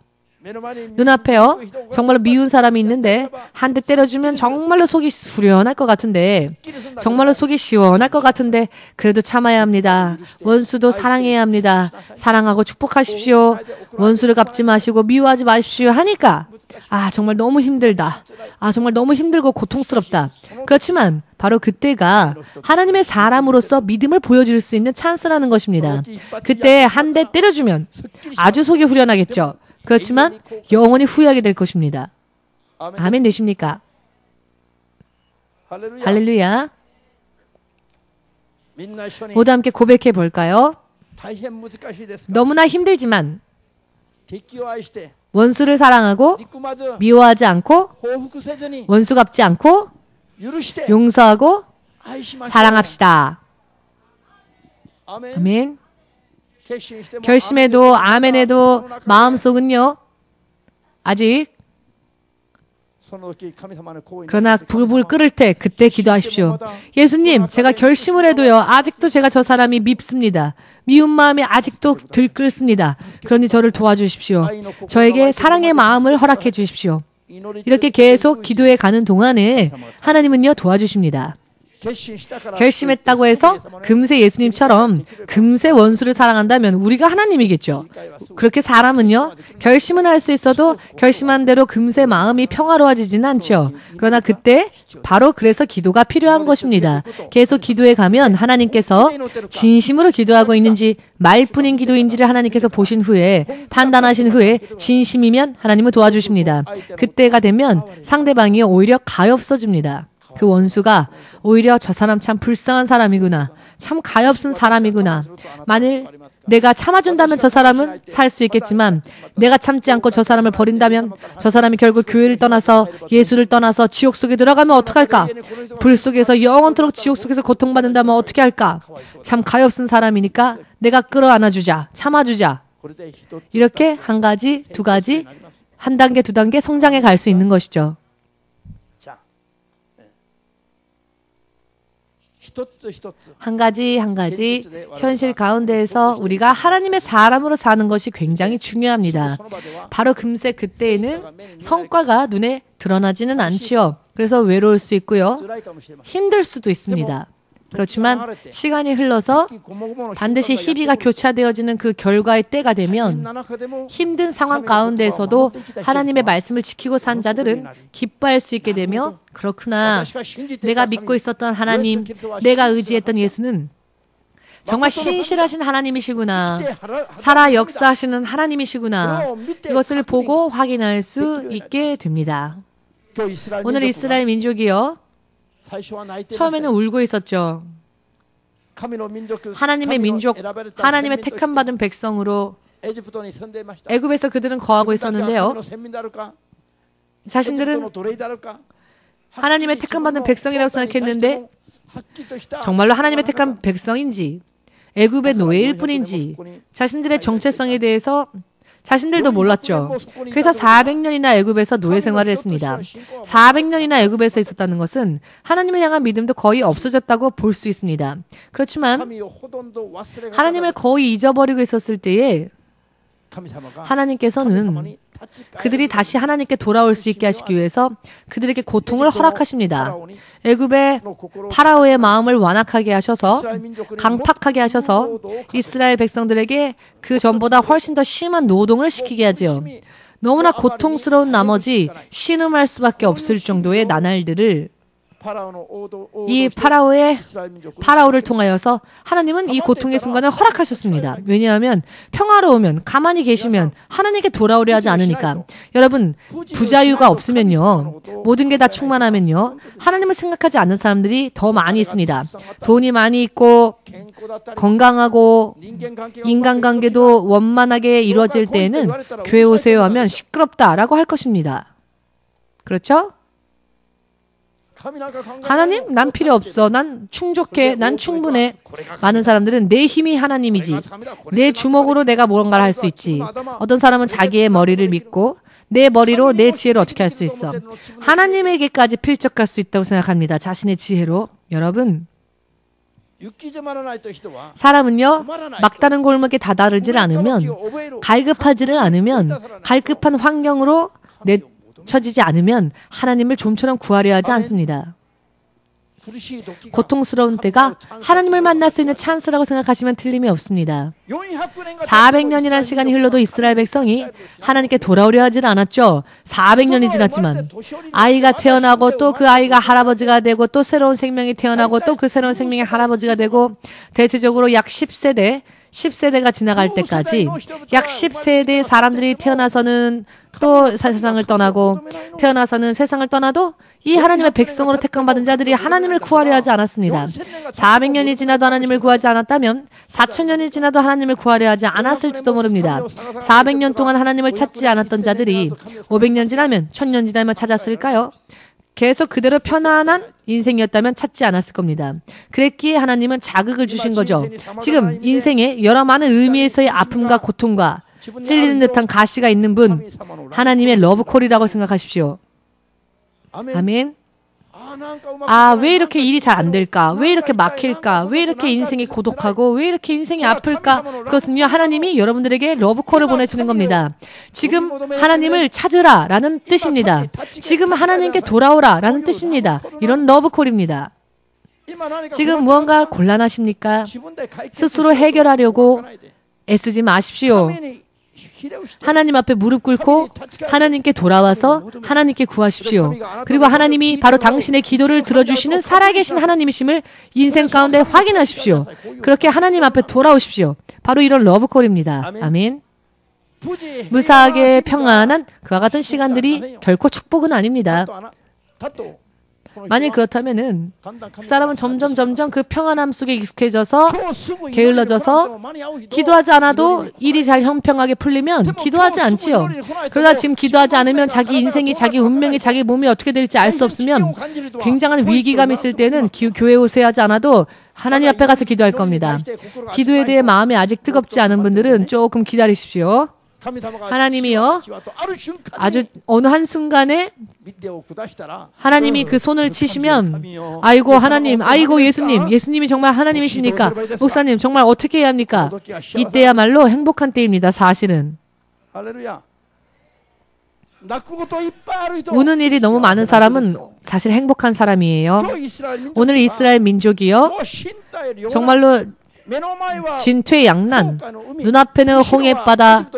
눈앞에요. 정말로 미운 사람이 있는데 한 대 때려주면 정말로 속이 후련할 것 같은데 정말로 속이 시원할 것 같은데 그래도 참아야 합니다. 원수도 사랑해야 합니다. 사랑하고 축복하십시오. 원수를 갚지 마시고 미워하지 마십시오 하니까 아 정말 너무 힘들다. 아 정말 너무 힘들고 고통스럽다. 그렇지만 바로 그때가 하나님의 사람으로서 믿음을 보여줄 수 있는 찬스라는 것입니다. 그때 한 대 때려주면 아주 속이 후련하겠죠. 그렇지만 영원히 후회하게 될 것입니다. 아멘 되십니까? 할렐루야. 모두 함께 고백해 볼까요? 너무나 힘들지만 원수를 사랑하고 미워하지 않고 원수 갚지 않고 용서하고 사랑합시다. 아멘. 결심해도 아멘해도 마음속은요 아직 그러나 불불 끓을 때 그때 기도하십시오. 예수님 제가 결심을 해도요 아직도 제가 저 사람이 밉습니다. 미운 마음이 아직도 들끓습니다. 그러니 저를 도와주십시오. 저에게 사랑의 마음을 허락해 주십시오. 이렇게 계속 기도해 가는 동안에 하나님은요 도와주십니다. 결심했다고 해서 금세 예수님처럼 금세 원수를 사랑한다면 우리가 하나님이겠죠. 그렇게 사람은요 결심은 할 수 있어도 결심한 대로 금세 마음이 평화로워지진 않죠. 그러나 그때 바로 그래서 기도가 필요한 것입니다. 계속 기도해 가면 하나님께서 진심으로 기도하고 있는지 말뿐인 기도인지를 하나님께서 보신 후에 판단하신 후에 진심이면 하나님을 도와주십니다. 그때가 되면 상대방이 오히려 가엾어집니다. 그 원수가 오히려 저 사람 참 불쌍한 사람이구나. 참 가엾은 사람이구나. 만일 내가 참아준다면 저 사람은 살 수 있겠지만 내가 참지 않고 저 사람을 버린다면 저 사람이 결국 교회를 떠나서 예수를 떠나서 지옥 속에 들어가면 어떡할까? 불 속에서 영원토록 지옥 속에서 고통받는다면 어떻게 할까? 참 가엾은 사람이니까 내가 끌어안아주자. 참아주자. 이렇게 한 가지, 두 가지, 한 단계, 두 단계 성장해 갈 수 있는 것이죠. 한 가지 한 가지 현실 가운데에서 우리가 하나님의 사람으로 사는 것이 굉장히 중요합니다. 바로 금세 그때에는 성과가 눈에 드러나지는 않지요. 그래서 외로울 수 있고요. 힘들 수도 있습니다. 그렇지만 시간이 흘러서 반드시 희비가 교차되어지는 그 결과의 때가 되면 힘든 상황 가운데에서도 하나님의 말씀을 지키고 산 자들은 기뻐할 수 있게 되며 그렇구나. 내가 믿고 있었던 하나님, 내가 의지했던 예수는 정말 신실하신 하나님이시구나. 살아 역사하시는 하나님이시구나. 이것을 보고 확인할 수 있게 됩니다. 오늘 이스라엘 민족이요. 처음에는 울고 있었죠. 하나님의 민족, 하나님의 택함받은 백성으로 애굽에서 그들은 거하고 있었는데요. 자신들은 하나님의 택함받은 백성이라고 생각했는데 정말로 하나님의 택한 백성인지 애굽의 노예일 뿐인지 자신들의 정체성에 대해서 자신들도 몰랐죠. 그래서 사백 년이나 애굽에서 노예 생활을 했습니다. 사백 년이나 애굽에서 있었다는 것은 하나님을 향한 믿음도 거의 없어졌다고 볼 수 있습니다. 그렇지만 하나님을 거의 잊어버리고 있었을 때에 하나님께서는 그들이 다시 하나님께 돌아올 수 있게 하시기 위해서 그들에게 고통을 허락하십니다. 애굽의 파라오의 마음을 완악하게 하셔서 강팍하게 하셔서 이스라엘 백성들에게 그 전보다 훨씬 더 심한 노동을 시키게 하지요. 너무나 고통스러운 나머지 신음할 수밖에 없을 정도의 나날들을 이 파라오의 파라오를 통하여서 하나님은 이 고통의 순간을 허락하셨습니다. 왜냐하면 평화로우면, 가만히 계시면 하나님께 돌아오려 하지 않으니까. 여러분, 부자유가 없으면요, 모든 게 다 충만하면요, 하나님을 생각하지 않는 사람들이 더 많이 있습니다. 돈이 많이 있고 건강하고 인간관계도 원만하게 이루어질 때에는 교회 오세요 하면 시끄럽다라고 할 것입니다. 그렇죠? 하나님, 난 필요 없어. 난 충족해. 난 충분해. 많은 사람들은 내 힘이 하나님이지. 내 주먹으로 내가 무언가를 할 수 있지. 어떤 사람은 자기의 머리를 믿고 내 머리로 내 지혜로 어떻게 할 수 있어. 하나님에게까지 필적할 수 있다고 생각합니다. 자신의 지혜로. 여러분, 사람은요, 막다른 골목에 다다르질 않으면, 갈급하지를 않으면, 갈급한 환경으로 내 쳐지지 않으면 하나님을 좀처럼 구하려 하지 않습니다. 고통스러운 때가 하나님을 만날 수 있는 찬스라고 생각하시면 틀림이 없습니다. 사백 년이라는 시간이 흘러도 이스라엘 백성이 하나님께 돌아오려 하질 않았죠. 사백 년이 지났지만 아이가 태어나고 또 그 아이가 할아버지가 되고 또 새로운 생명이 태어나고 또 그 새로운 생명이 할아버지가 되고 대체적으로 약 십 세대 십 세대가 지나갈 때까지 약 십 세대의 사람들이 태어나서는 또 세상을 떠나고 태어나서는 세상을 떠나도 이 하나님의 백성으로 택함받은 자들이 하나님을 구하려 하지 않았습니다. 사백 년이 지나도 하나님을 구하지 않았다면 사천 년이 지나도 하나님을 구하려 하지 않았을지도 모릅니다. 사백 년 동안 하나님을 찾지 않았던 자들이 오백 년 지나면 천 년 지나면 찾았을까요? 계속 그대로 편안한 인생이었다면 찾지 않았을 겁니다. 그랬기에 하나님은 자극을 주신 거죠. 지금 인생에 여러 많은 의미에서의 아픔과 고통과 찔리는 듯한 가시가 있는 분, 하나님의 러브콜이라고 생각하십시오. 아멘. 아, 왜 이렇게 일이 잘 안 될까? 왜 이렇게 막힐까? 왜 이렇게 인생이 고독하고 왜 이렇게 인생이 아플까? 그것은요, 하나님이 여러분들에게 러브콜을 보내시는 겁니다. 지금 하나님을 찾으라 라는 뜻입니다. 지금 하나님께 돌아오라 라는 뜻입니다. 이런 러브콜입니다. 지금 무언가 곤란하십니까? 스스로 해결하려고 애쓰지 마십시오. 하나님 앞에 무릎 꿇고 하나님께 돌아와서 하나님께 구하십시오. 그리고 하나님이 바로 당신의 기도를 들어주시는 살아계신 하나님이심을 인생 가운데 확인하십시오. 그렇게 하나님 앞에 돌아오십시오. 바로 이런 러브콜입니다. 아멘. 무사하게 평안한 그와 같은 시간들이 결코 축복은 아닙니다. 만일 그렇다면은 그 사람은 점점 점점 그 평안함 속에 익숙해져서 게을러져서 기도하지 않아도 일이 잘 형평하게 풀리면 기도하지 않지요. 그러다 지금 기도하지 않으면 자기 인생이, 자기 운명이, 자기 몸이 어떻게 될지 알 수 없으면 굉장한 위기감이 있을 때는 기, 교회 오세요 하지 않아도 하나님 앞에 가서 기도할 겁니다. 기도에 대해 마음이 아직 뜨겁지 않은 분들은 조금 기다리십시오. 하나님이요, 아주 어느 한순간에 하나님이 그 손을 치시면, 아이고 하나님, 아이고 예수님, 예수님이 정말 하나님이십니까? 목사님, 정말 어떻게 해야 합니까? 이때야말로 행복한 때입니다, 사실은. 우는 일이 너무 많은 사람은 사실 행복한 사람이에요. 오늘 이스라엘 민족이요, 정말로 진퇴양난, 눈앞에는 홍해바다,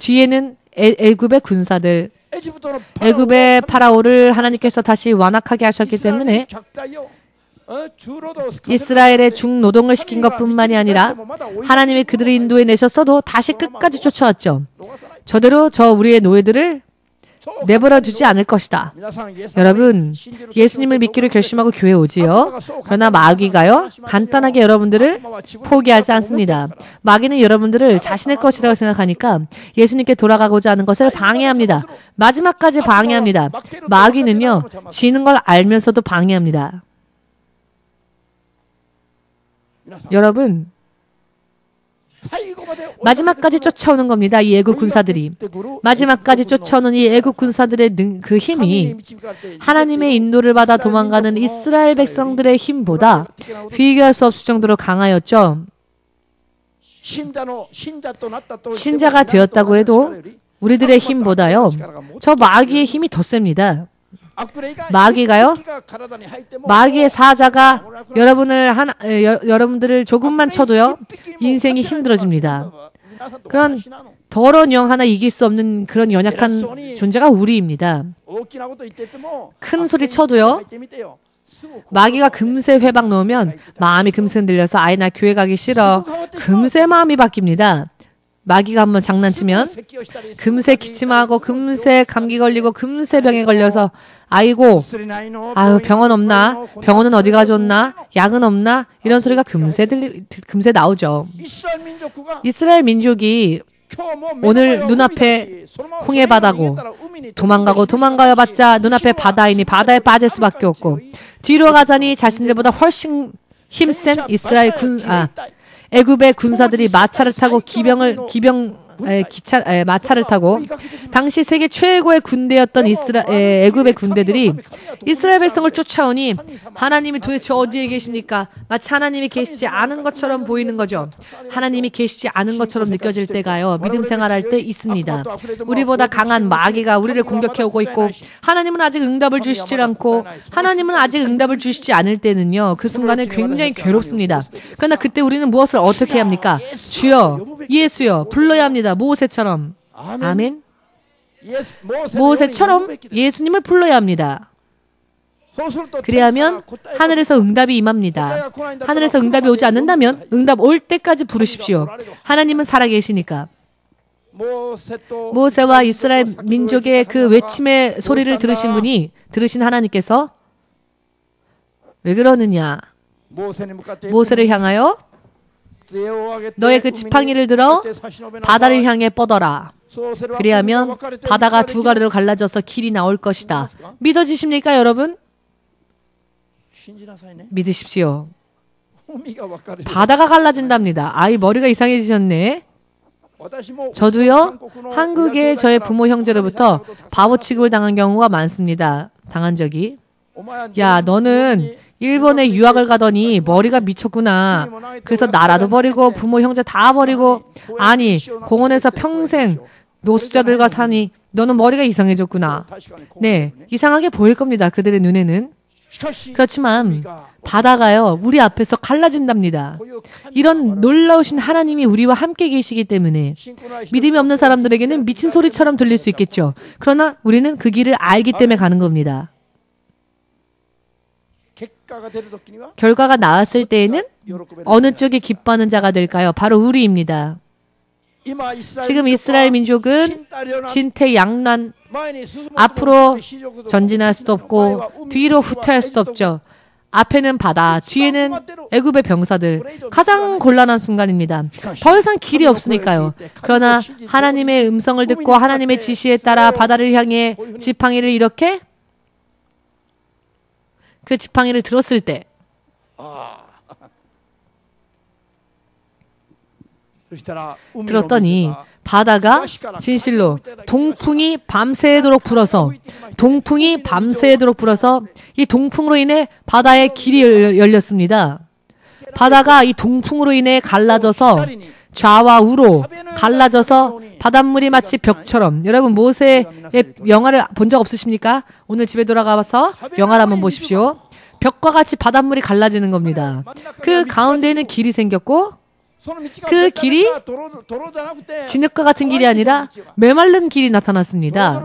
뒤에는 애, 애굽의 군사들, 애굽의 파라오를 하나님께서 다시 완악하게 하셨기 때문에 이스라엘의 중노동을 시킨 것뿐만이 아니라 하나님이 그들을 인도해 내셨어도 다시 끝까지 쫓아왔죠. 저대로 저 우리의 노예들을 내버려 두지 않을 것이다. 여러분, 예수님을 믿기로 결심하고 교회 오지요. 그러나 마귀가요, 간단하게 여러분들을 포기하지 않습니다. 마귀는 여러분들을 자신의 것이라고 생각하니까 예수님께 돌아가고자 하는 것을 방해합니다. 마지막까지 방해합니다. 마귀는요, 지는 걸 알면서도 방해합니다. 여러분, 마지막까지 쫓아오는 겁니다. 이 애국 군사들이 마지막까지 쫓아오는 이 애국 군사들의 능, 그 힘이 하나님의 인도를 받아 도망가는 이스라엘 백성들의 힘보다 비교할 수 없을 정도로 강하였죠. 신자가 되었다고 해도 우리들의 힘보다요, 저 마귀의 힘이 더 셉니다. 마귀가요? 마귀의 사자가 여러분을 하나, 여, 여러분들을 조금만 쳐도요, 인생이 힘들어집니다. 그런 더러운 영 하나 이길 수 없는 그런 연약한 존재가 우리입니다. 큰 소리 쳐도요, 마귀가 금세 회방 놓으면 마음이 금세 흔들려서 아이 나 교회 가기 싫어. 금세 마음이 바뀝니다. 마귀가 한번 장난치면 금세 기침하고 금세 감기 걸리고 금세 병에 걸려서 아이고 아유 병원 없나? 병원은 어디 가져왔나? 약은 없나? 이런 소리가 금세 들리, 금세 나오죠. 이스라엘 민족이 오늘 눈앞에 홍해바다고 도망가고 도망가여봤자 눈앞에 바다이니 바다에 빠질 수밖에 없고 뒤로 가자니 자신들보다 훨씬 힘센 이스라엘 군, 아, 애굽의 군사들이 마차를 타고 기병을 기병 에, 기차 에, 마차를 타고 당시 세계 최고의 군대였던 이스라 에, 애굽의 군대들이 이스라엘 백성을 쫓아오니 하나님이 도대체 어디에 계십니까? 마치 하나님이 계시지 않은 것처럼 보이는 거죠. 하나님이 계시지 않은 것처럼 느껴질 때가요, 믿음 생활할 때 있습니다. 우리보다 강한 마귀가 우리를 공격해 오고 있고 하나님은 아직 응답을 주시지 않고 하나님은 아직 응답을 주시지 않을 때는요, 그 순간에 굉장히 괴롭습니다. 그러나 그때 우리는 무엇을 어떻게 해야 합니까? 주여 예수여 불러야 합니다. 모세처럼. 아멘. 모세처럼 예수님을 불러야 합니다. 그리하면 하늘에서 응답이 임합니다. 하늘에서 응답이 오지 않는다면 응답 올 때까지 부르십시오. 하나님은 살아계시니까. 모세와 이스라엘 민족의 그 외침의 소리를 들으신 분이, 들으신 하나님께서 왜 그러느냐, 모세를 향하여 너의 그 지팡이를 들어 바다를 향해 뻗어라. 그리하면 바다가 두 가지로 갈라져서 길이 나올 것이다. 믿어지십니까, 여러분? 믿으십시오. 바다가 갈라진답니다. 아이, 머리가 이상해지셨네. 저도요, 한국의 저의 부모 형제로부터 바보 취급을 당한 경우가 많습니다. 당한 적이. 야, 너는 일본에 유학을 가더니 머리가 미쳤구나. 그래서 나라도 버리고 부모 형제 다 버리고, 아니 공원에서 평생 노숙자들과 사니 너는 머리가 이상해졌구나. 네, 이상하게 보일 겁니다, 그들의 눈에는. 그렇지만 바다가요, 우리 앞에서 갈라진답니다. 이런 놀라우신 하나님이 우리와 함께 계시기 때문에 믿음이 없는 사람들에게는 미친 소리처럼 들릴 수 있겠죠. 그러나 우리는 그 길을 알기 때문에 가는 겁니다. 결과가 나왔을 때에는 어느 쪽에 기뻐하는 자가 될까요? 바로 우리입니다. 지금 이스라엘 민족은 진퇴양난, 앞으로 전진할 수도 없고 뒤로 후퇴할 수도 없죠. 앞에는 바다, 뒤에는 애굽의 병사들. 가장 곤란한 순간입니다. 더 이상 길이 없으니까요. 그러나 하나님의 음성을 듣고 하나님의 지시에 따라 바다를 향해 지팡이를 이렇게 그 지팡이를 들었을 때, 들었더니 바다가 진실로 동풍이 밤새도록 불어서 동풍이 밤새도록 불어서 이 동풍으로 인해 바다의 길이 열렸습니다. 바다가 이 동풍으로 인해 갈라져서 좌와 우로 갈라져서 바닷물이 마치 벽처럼. 여러분, 모세의 영화를 본 적 없으십니까? 오늘 집에 돌아가서 영화를 한번 보십시오. 벽과 같이 바닷물이 갈라지는 겁니다. 그 가운데에는 길이 생겼고 그 길이 진흙과 같은 길이 아니라 메말른 길이 나타났습니다.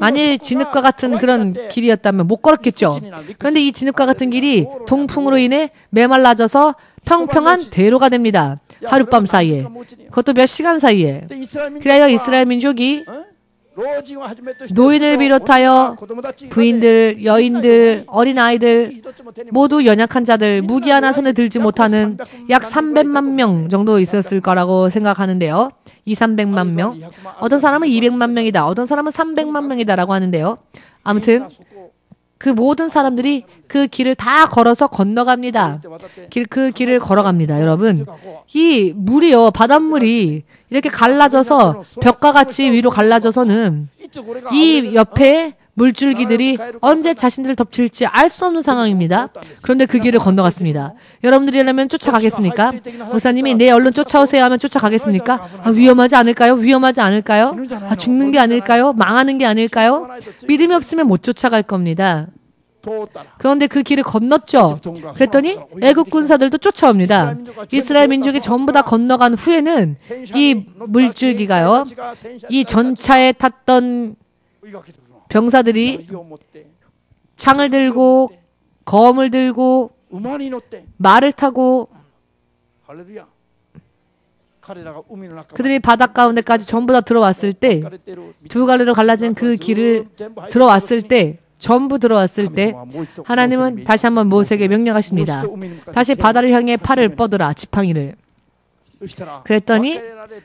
만일 진흙과 같은 그런 길이었다면 못 걸었겠죠. 그런데 이 진흙과 같은 길이 동풍으로 인해 메말라져서 평평한 대로가 됩니다. 하룻밤 사이에, 그것도 몇 시간 사이에. 그래야 이스라엘 민족이 노인을 비롯하여 부인들, 여인들, 어린아이들, 모두 연약한 자들, 무기 하나 손에 들지 못하는 약 삼백만 명 정도 있었을 거라고 생각하는데요. 이삼백만 명, 어떤 사람은 이백만 명이다, 어떤 사람은 삼백만 명이다 라고 하는데요. 아무튼 그 모든 사람들이 그 길을 다 걸어서 건너갑니다. 길, 그 길을 걸어갑니다. 여러분, 이 물이요, 바닷물이 이렇게 갈라져서 벽과 같이 위로 갈라져서는 이 옆에 물줄기들이 언제 자신들을 덮칠지 알 수 없는 상황입니다. 그런데 그 길을 건너갔습니다. 여러분들이라면 쫓아가겠습니까? 목사님이 내 얼른 쫓아오세요 하면 쫓아가겠습니까? 아, 위험하지 않을까요? 위험하지 않을까요? 아, 죽는 게 아닐까요? 망하는 게 아닐까요? 믿음이 없으면 못 쫓아갈 겁니다. 그런데 그 길을 건넜죠. 그랬더니 애국 군사들도 쫓아옵니다. 이스라엘 민족이 전부 다 건너간 후에는 이 물줄기가요, 이 전차에 탔던 병사들이 창을 들고 검을 들고 말을 타고 그들이 바다 가운데까지 전부 다 들어왔을 때, 두 갈래로 갈라진 그 길을 들어왔을 때, 전부 들어왔을 때 하나님은 다시 한번 모세에게 명령하십니다. 다시 바다를 향해 팔을 뻗으라, 지팡이를. 그랬더니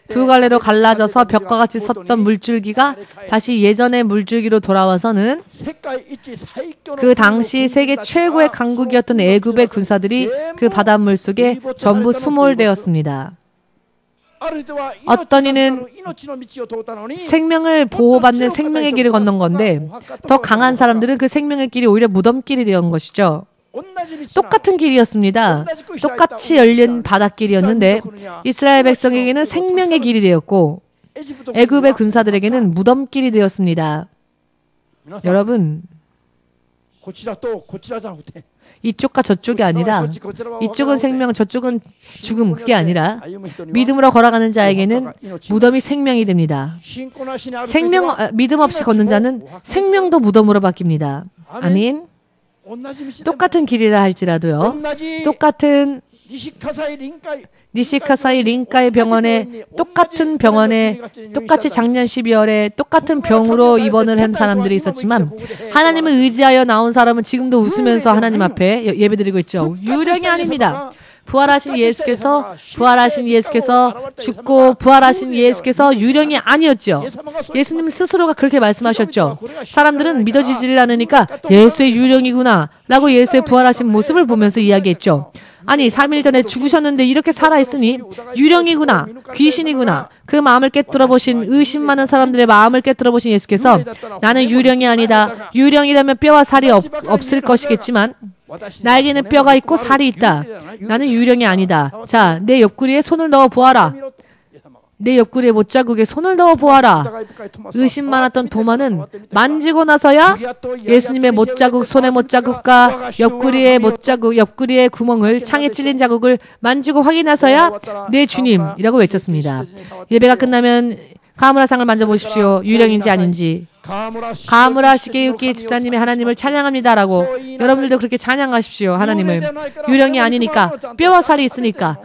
두 갈래로 갈라져서 벽과 같이 섰던 물줄기가 다시 예전의 물줄기로 돌아와서는 그 당시 세계 최고의 강국이었던 애굽의 군사들이 그 바닷물 속에 전부 수몰되었습니다. 어떤 이는 생명을 보호받는 생명의 길을 걷는 건데 더 강한 사람들은 그 생명의 길이 오히려 무덤길이 되었던 것이죠. 똑같은 길이었습니다. 똑같이 열린 바닷길이었는데 이스라엘 백성에게는 생명의 길이 되었고 애굽의 군사들에게는 무덤길이 되었습니다. 여러분, 이쪽과 저쪽이 아니라 이쪽은 생명, 저쪽은 죽음, 그게 아니라 믿음으로 걸어가는 자에게는 무덤이 생명이 됩니다. 생명, 믿음 없이 걷는 자는 생명도 무덤으로 바뀝니다. 아멘. 똑같은 길이라 할지라도요, 똑같은 니시카사이 린카의 병원에, 똑같은 병원에, 똑같이 작년 십이월에 똑같은 병으로 입원을 한 사람들이 있었지만 하나님을 의지하여 나온 사람은 지금도 웃으면서 하나님 앞에 예배드리고 있죠. 유령이 아닙니다. 부활하신 예수께서, 부활하신 예수께서 죽고 부활하신 예수께서 유령이 아니었죠. 예수님 스스로가 그렇게 말씀하셨죠. 사람들은 믿어지질 않으니까 예수의 유령이구나 라고 예수의 부활하신 모습을 보면서 이야기했죠. 아니, 삼 일 전에 죽으셨는데 이렇게 살아있으니 유령이구나, 귀신이구나. 그 마음을 깨뜨려 보신, 의심 많은 사람들의 마음을 깨뜨려 보신 예수께서 나는 유령이 아니다. 유령이라면 뼈와 살이 없, 없을 것이겠지만 나에게는 뼈가 있고 살이 있다. 나는 유령이 아니다. 자, 내 옆구리에 손을 넣어 보아라. 내 옆구리에 못자국에 손을 넣어 보아라. 의심 많았던 도마는 만지고 나서야 예수님의 못자국, 손의 못자국과 옆구리의 못자국, 옆구리의 구멍을, 창에 찔린 자국을 만지고 확인해서야 내 주님이라고 외쳤습니다. 예배가 끝나면 가무라상을 만져보십시오. 유령인지 아닌지. 가무라 시게유키 집사님이 하나님을 찬양합니다라고. 여러분들도 그렇게 찬양하십시오. 하나님을. 유령이 아니니까, 뼈와 살이 있으니까.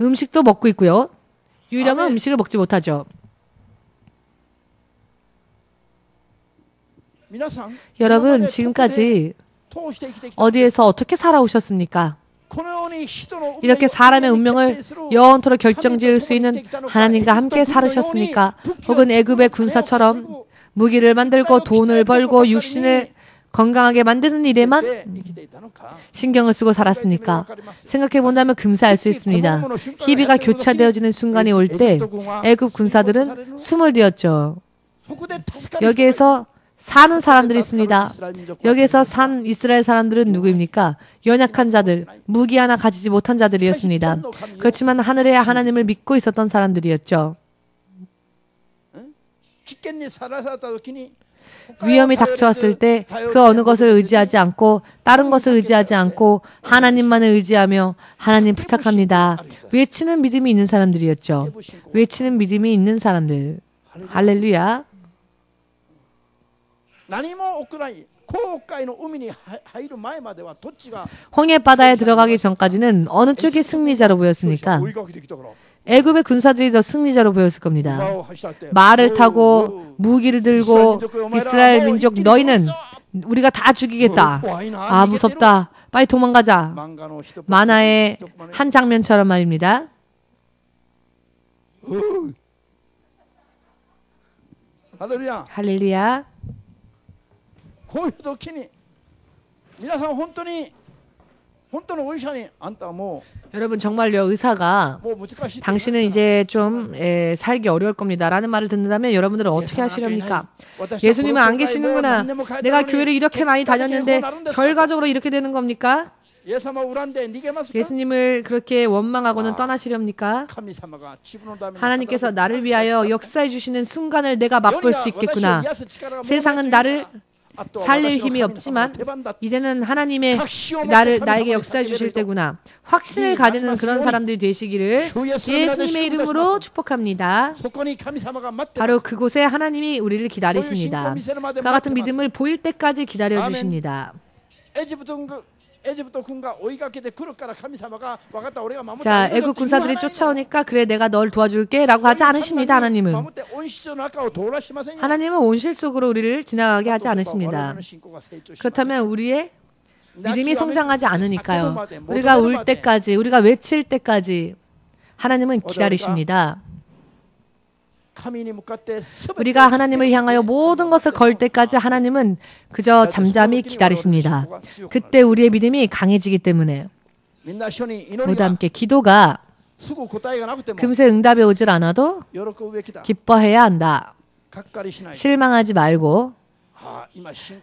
음식도 먹고 있고요. 유령은 음식을 먹지 못하죠. 여러분, 지금까지 어디에서 어떻게 살아오셨습니까? 이렇게 사람의 운명을 영원토록 결정지을 수 있는 하나님과 함께 살으셨습니까? 혹은 애굽의 군사처럼 무기를 만들고 돈을 벌고 육신을 건강하게 만드는 일에만 신경을 쓰고 살았습니까? 생각해본다면 금세 알 수 있습니다. 희비가 교차되어지는 순간이 올 때 애굽 군사들은 수몰되었죠. 여기에서 사는 사람들이 있습니다. 여기에서 산 이스라엘 사람들은 누구입니까? 연약한 자들, 무기 하나 가지지 못한 자들이었습니다. 그렇지만 하늘의 하나님을 믿고 있었던 사람들이었죠. 위험이 닥쳐왔을 때 그 어느 것을 의지하지 않고, 다른 것을 의지하지 않고 하나님만을 의지하며 하나님 부탁합니다. 외치는 믿음이 있는 사람들이었죠. 외치는 믿음이 있는 사람들. 할렐루야. 홍해 바다에 들어가기 전까지는 어느 쪽이 승리자로 보였습니까? 애굽의 군사들이 더 승리자로 보였을 겁니다. 말을 타고 무기를 들고 이스라엘 민족, 너희는 우리가 다 죽이겠다. 아, 무섭다. 빨리 도망가자. 만화의 한 장면처럼 말입니다. 할렐루야. 여러분, 정말요, 의사가 당신은 이제 좀 에, 살기 어려울 겁니다 라는 말을 듣는다면 여러분들은 어떻게 하시렵니까? 예수님은 안 계시는구나. 내가 교회를 이렇게 많이 다녔는데 결과적으로 이렇게 되는 겁니까? 예수님을 그렇게 원망하고는 떠나시렵니까? 하나님께서 나를 위하여 역사해 주시는 순간을 내가 맛볼 수 있겠구나. 세상은 나를 살릴 힘이 없지만 이제는 하나님의 나를, 나에게 역사해 주실 때구나. 확신을 가지는 그런 사람들이 되시기를 예수님의 이름으로 축복합니다. 바로 그곳에 하나님이 우리를 기다리십니다. 그와 같은 믿음을 보일 때까지 기다려 주십니다. 자, 애국 군사들이 쫓아오니까 그래 내가 널 도와줄게 라고 하지 않으십니다. 하나님은 하나님은 온실 속으로 우리를 지나가게 하지 않으십니다. 그렇다면 우리의 믿음이 성장하지 않으니까요. 우리가 울 때까지, 우리가 외칠 때까지 하나님은 기다리십니다. 우리가 하나님을 향하여 모든 것을 걸 때까지 하나님은 그저 잠잠히 기다리십니다. 그때 우리의 믿음이 강해지기 때문에 모두 함께 기도가 금세 응답이 오질 않아도 기뻐해야 한다. 실망하지 말고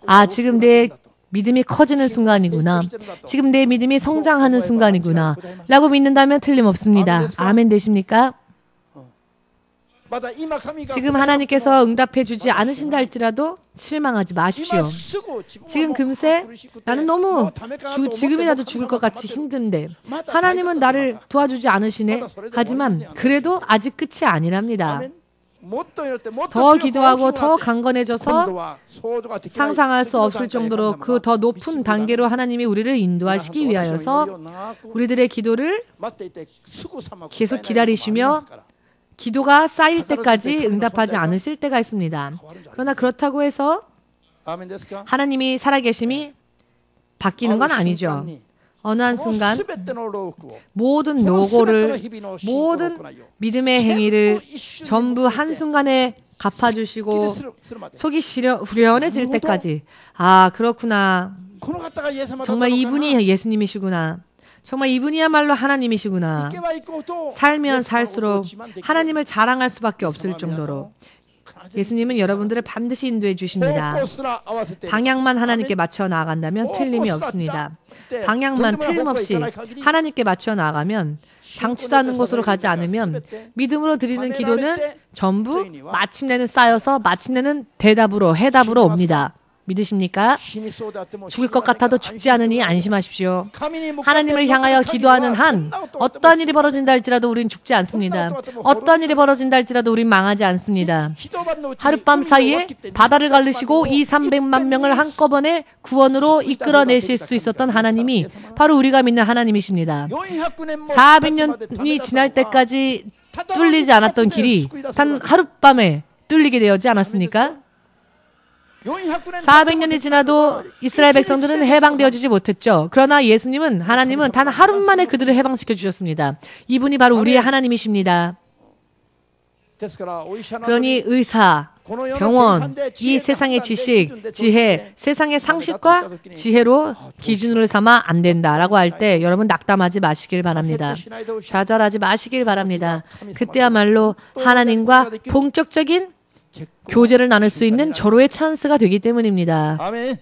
아 지금 내 믿음이 커지는 순간이구나. 지금 내 믿음이 성장하는 순간이구나. 라고 믿는다면 틀림없습니다. 아멘 되십니까? 지금 하나님께서 응답해 주지 않으신다 할지라도 실망하지 마십시오. 지금 금세 나는 너무 주, 지금이라도 죽을 것 같이 힘든데 하나님은 나를 도와주지 않으시네. 하지만 그래도 아직 끝이 아니랍니다. 더 기도하고 더 강건해져서 상상할 수 없을 정도로 그 더 높은 단계로 하나님이 우리를 인도하시기 위하여서 우리들의 기도를 계속 기다리시며 기도가 쌓일 때까지 응답하지 않으실 때가 있습니다. 그러나 그렇다고 해서 하나님이 살아계심이 바뀌는 건 아니죠. 어느 한순간 모든 노고를, 모든 믿음의 행위를 전부 한순간에 갚아주시고 속이 후련해질 때까지 아 그렇구나. 정말 이분이 예수님이시구나. 정말 이분이야말로 하나님이시구나. 살면 살수록 하나님을 자랑할 수밖에 없을 정도로 예수님은 여러분들을 반드시 인도해 주십니다. 방향만 하나님께 맞춰 나아간다면 틀림이 없습니다. 방향만 틀림없이 하나님께 맞춰 나아가면 당치도 않은 곳으로 가지 않으면 믿음으로 드리는 기도는 전부 마침내는 쌓여서 마침내는 대답으로 해답으로 옵니다. 믿으십니까? 죽을 것 같아도 죽지 않으니 안심하십시오. 하나님을 향하여 기도하는 한 어떠한 일이 벌어진다 할지라도 우린 죽지 않습니다. 어떠한 일이 벌어진다 할지라도 우린 망하지 않습니다. 하룻밤 사이에 바다를 갈르시고 이삼백만 명을 한꺼번에 구원으로 이끌어내실 수 있었던 하나님이 바로 우리가 믿는 하나님이십니다. 사백 년이 지날 때까지 뚫리지 않았던 길이 단 하룻밤에 뚫리게 되었지 않았습니까? 사백 년이 지나도 이스라엘 백성들은 해방되어지지 못했죠. 그러나 예수님은 하나님은 단 하루만에 그들을 해방시켜 주셨습니다. 이분이 바로 우리의 하나님이십니다. 그러니 의사, 병원, 이 세상의 지식, 지혜, 세상의 상식과 지혜로 기준으로 삼아 안 된다라고 할 때 여러분 낙담하지 마시길 바랍니다. 좌절하지 마시길 바랍니다. 그때야말로 하나님과 본격적인 교제를 나눌 수 있는 절호의 찬스가 되기 때문입니다. 아멘.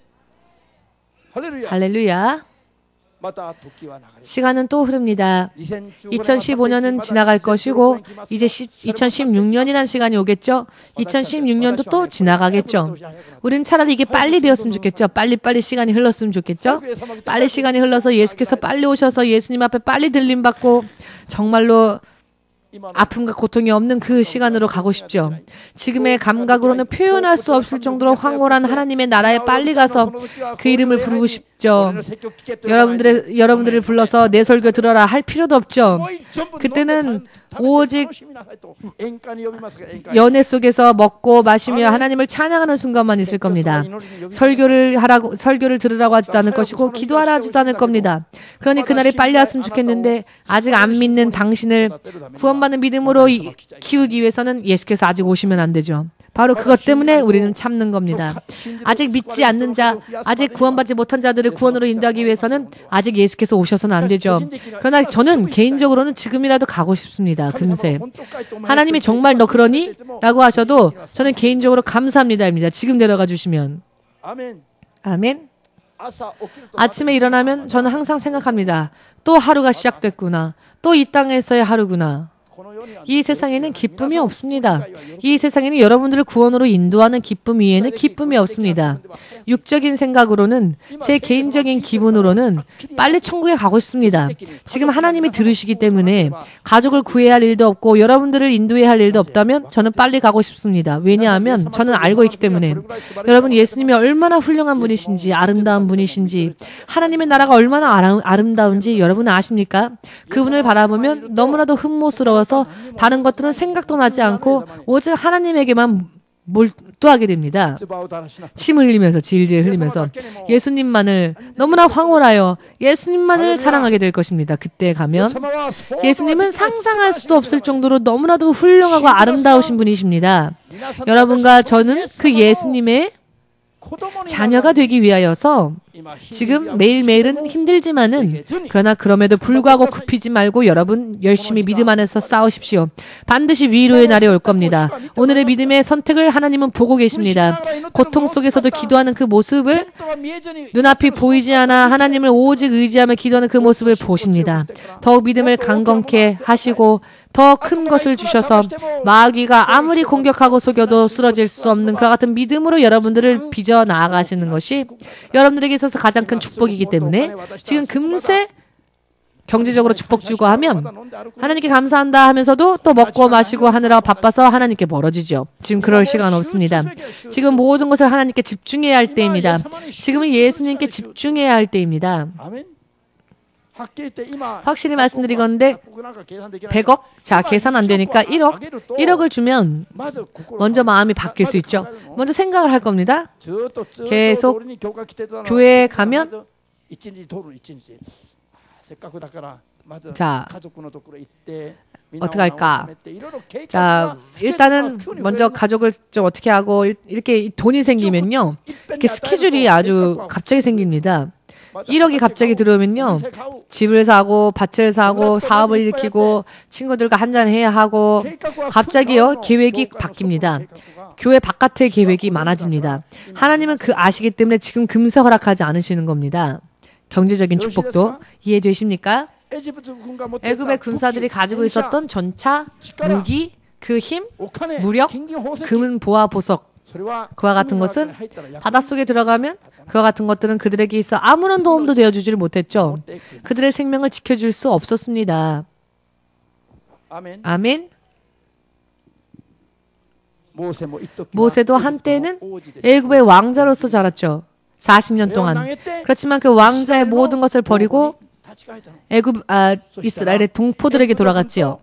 할렐루야. 시간은 또 흐릅니다. 이천십오 년은 지나갈 것이고 이제 이천십육 년이라는 시간이 오겠죠. 이천십육 년도 또 지나가겠죠. 우린 차라리 이게 빨리 되었으면 좋겠죠. 빨리빨리 시간이 흘렀으면 좋겠죠. 빨리 시간이 흘러서 예수께서 빨리 오셔서 예수님 앞에 빨리 들림받고 정말로 아픔과 고통이 없는 그 시간으로 가고 싶죠. 지금의 감각으로는 표현할 수 없을 정도로 황홀한 하나님의 나라에 빨리 가서 그 이름을 부르고 싶죠. 여러분들의, 여러분들을 불러서 내 설교 들어라 할 필요도 없죠. 그때는 오직 연애 속에서 먹고 마시며 하나님을 찬양하는 순간만 있을 겁니다. 설교를 하라고, 설교를 들으라고 하지도 않을 것이고 기도하라 하지도 않을 겁니다. 그러니 그날이 빨리 왔으면 좋겠는데 아직 안 믿는 당신을 구원받는 믿음으로 이, 키우기 위해서는 예수께서 아직 오시면 안 되죠. 바로 그것 때문에 우리는 참는 겁니다. 아직 믿지 않는 자, 아직 구원받지 못한 자들을 구원으로 인도하기 위해서는 아직 예수께서 오셔서는 안 되죠. 그러나 저는 개인적으로는 지금이라도 가고 싶습니다. 금세. 하나님이 정말 너 그러니? 라고 하셔도 저는 개인적으로 감사합니다입니다. 지금 내려가 주시면. 아멘. 아침에 일어나면 저는 항상 생각합니다. 또 하루가 시작됐구나. 또 이 땅에서의 하루구나. 이 세상에는 기쁨이 없습니다. 이 세상에는 여러분들을 구원으로 인도하는 기쁨 위에는 기쁨이 없습니다. 육적인 생각으로는, 제 개인적인 기분으로는 빨리 천국에 가고 싶습니다. 지금 하나님이 들으시기 때문에 가족을 구해야 할 일도 없고 여러분들을 인도해야 할 일도 없다면 저는 빨리 가고 싶습니다. 왜냐하면 저는 알고 있기 때문에. 여러분, 예수님이 얼마나 훌륭한 분이신지, 아름다운 분이신지, 하나님의 나라가 얼마나 아름다운지 여러분은 아십니까? 그분을 바라보면 너무나도 흠모스러워서 다른 것들은 생각도 나지 않고 오직 하나님에게만 몰두하게 됩니다. 침 흘리면서, 질질 흘리면서 예수님만을 너무나 황홀하여 예수님만을 사랑하게 될 것입니다. 그때 가면 예수님은 상상할 수도 없을 정도로 너무나도 훌륭하고 아름다우신 분이십니다. 여러분과 저는 그 예수님의 자녀가 되기 위하여서 지금 매일매일은 힘들지만은, 그러나 그럼에도 불구하고 굽히지 말고 여러분 열심히 믿음 안에서 싸우십시오. 반드시 위로의 날이 올 겁니다. 오늘의 믿음의 선택을 하나님은 보고 계십니다. 고통 속에서도 기도하는 그 모습을, 눈앞이 보이지 않아 하나님을 오직 의지하며 기도하는 그 모습을 보십니다. 더욱 믿음을 강건케 하시고 더 큰 것을 주셔서 마귀가 아무리 공격하고 속여도 쓰러질 수 없는 그와 같은 믿음으로 여러분들을 빚어 나아가시는 것이 여러분들에게 있어서 가장 큰 축복이기 때문에, 지금 금세 경제적으로 축복 주고 하면 하나님께 감사한다 하면서도 또 먹고 마시고 하느라 바빠서 하나님께 멀어지죠. 지금 그럴 시간 없습니다. 지금 모든 것을 하나님께 집중해야 할 때입니다. 지금은 예수님께 집중해야 할 때입니다. 확실히 말씀드리건데 백억? 자, 계산 안 되니까 일억? 일억을 주면 먼저 마음이 바뀔 수 있죠. 먼저 생각을 할 겁니다. 계속 교회에 가면, 자, 어떻게 할까? 자, 일단은 먼저 가족을 좀 어떻게 하고, 이렇게 돈이 생기면요, 이렇게 스케줄이 아주 갑자기 생깁니다. 일억이 갑자기 들어오면요, 집을 사고 밭을 사고 사업을 일으키고 친구들과 한잔해야 하고, 갑자기요 계획이 바뀝니다. 교회 바깥의 계획이 많아집니다. 하나님은 그 아시기 때문에 지금 금세 허락하지 않으시는 겁니다. 경제적인 축복도 이해되십니까? 애굽의 군사들이 가지고 있었던 전차, 무기, 그 힘, 무력, 금은 보화 보석, 그와 같은 것은 바닷속에 들어가면 그와 같은 것들은 그들에게 있어 아무런 도움도 되어주질 못했죠. 그들의 생명을 지켜줄 수 없었습니다. 아멘. 모세도 한때는 애굽의 왕자로서 자랐죠. 사십 년 동안. 그렇지만 그 왕자의 모든 것을 버리고 애굽, 아, 이스라엘의 동포들에게 돌아갔지요.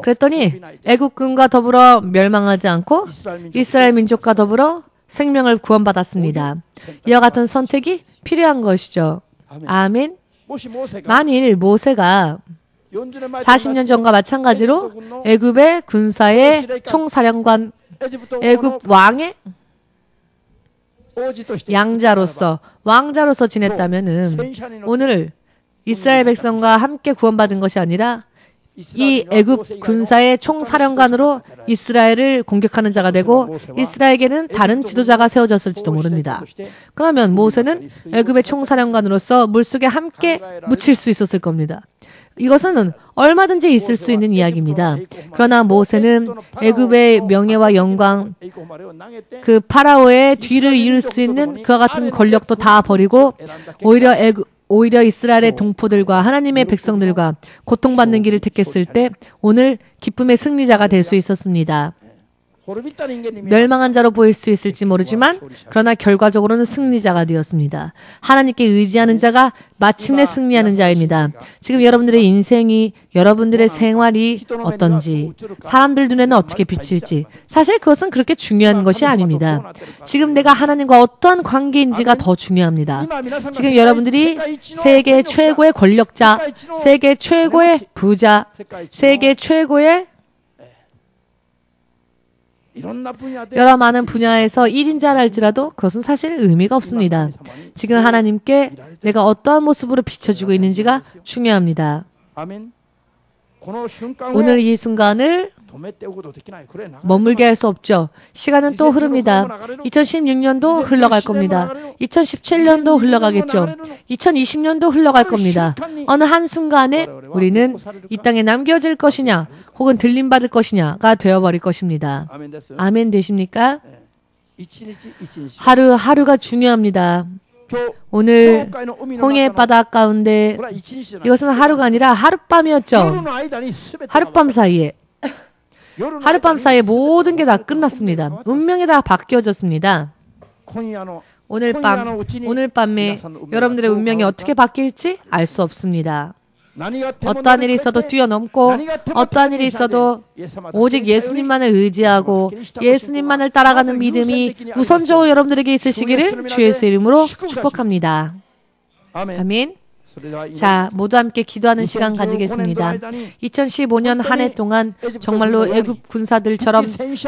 그랬더니 애국군과 더불어 멸망하지 않고 이스라엘 민족과 더불어 생명을 구원받았습니다. 이와 같은 선택이 필요한 것이죠. 아멘. 만일 모세가 사십 년 전과 마찬가지로 애굽의 군사의 총사령관, 애굽 왕의 양자로서, 왕자로서 지냈다면은 오늘 이스라엘 백성과 함께 구원받은 것이 아니라 이 애굽 군사의 총사령관으로 이스라엘을 공격하는 자가 되고, 이스라엘에게는 다른 지도자가 세워졌을지도 모릅니다. 그러면 모세는 애굽의 총사령관으로서 물속에 함께 묻힐 수 있었을 겁니다. 이것은 얼마든지 있을 수 있는 이야기입니다. 그러나 모세는 애굽의 명예와 영광, 그 파라오의 뒤를 이을 수 있는 그와 같은 권력도 다 버리고 오히려 애굽 오히려 이스라엘의 동포들과 하나님의 백성들과 고통받는 길을 택했을 때 오늘 기쁨의 승리자가 될 수 있었습니다. 멸망한 자로 보일 수 있을지 모르지만 그러나 결과적으로는 승리자가 되었습니다. 하나님께 의지하는 자가 마침내 승리하는 자입니다. 지금 여러분들의 인생이, 여러분들의 생활이 어떤지, 사람들 눈에는 어떻게 비칠지, 사실 그것은 그렇게 중요한 것이 아닙니다. 지금 내가 하나님과 어떠한 관계인지가 더 중요합니다. 지금 여러분들이 세계 최고의 권력자, 세계 최고의 부자, 세계 최고의 여러 많은 분야에서 일인자라 할지라도 그것은 사실 의미가 없습니다. 지금 하나님께 내가 어떠한 모습으로 비춰지고 있는지가 중요합니다. 오늘 이 순간을 머물게 할 수 없죠. 시간은 또 흐릅니다. 이천십육 년도 흘러갈 겁니다. 이천십칠 년도 흘러가겠죠. 이천이십 년도 흘러갈 겁니다. 어느 한순간에 우리는 이 땅에 남겨질 것이냐 혹은 들림받을 것이냐가 되어버릴 것입니다. 아멘 되십니까? 하루하루가 중요합니다. 오늘 홍해 바닥 가운데 이것은 하루가 아니라 하룻밤이었죠. 하룻밤 사이에 하룻밤 사이에 모든 게 다 끝났습니다. 운명이 다 바뀌어졌습니다. 오늘 밤, 오늘 밤에 여러분들의 운명이 어떻게 바뀔지 알 수 없습니다. 어떠한 일이 있어도 뛰어넘고 어떠한 일이 있어도 오직 예수님만을 의지하고 예수님만을 따라가는 믿음이 우선적으로 여러분들에게 있으시기를 주 예수 이름으로 축복합니다. 아멘. 자, 모두 함께 기도하는 시간 가지겠습니다. 이천십오 년 한 해 동안 정말로 애굽 군사들처럼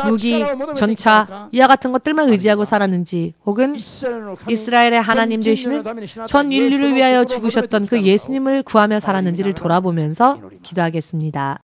무기, 전차 이와 같은 것들만 의지하고 살았는지 혹은 이스라엘의 하나님 되시는 전 인류를 위하여 죽으셨던 그 예수님을 구하며 살았는지를 돌아보면서 기도하겠습니다.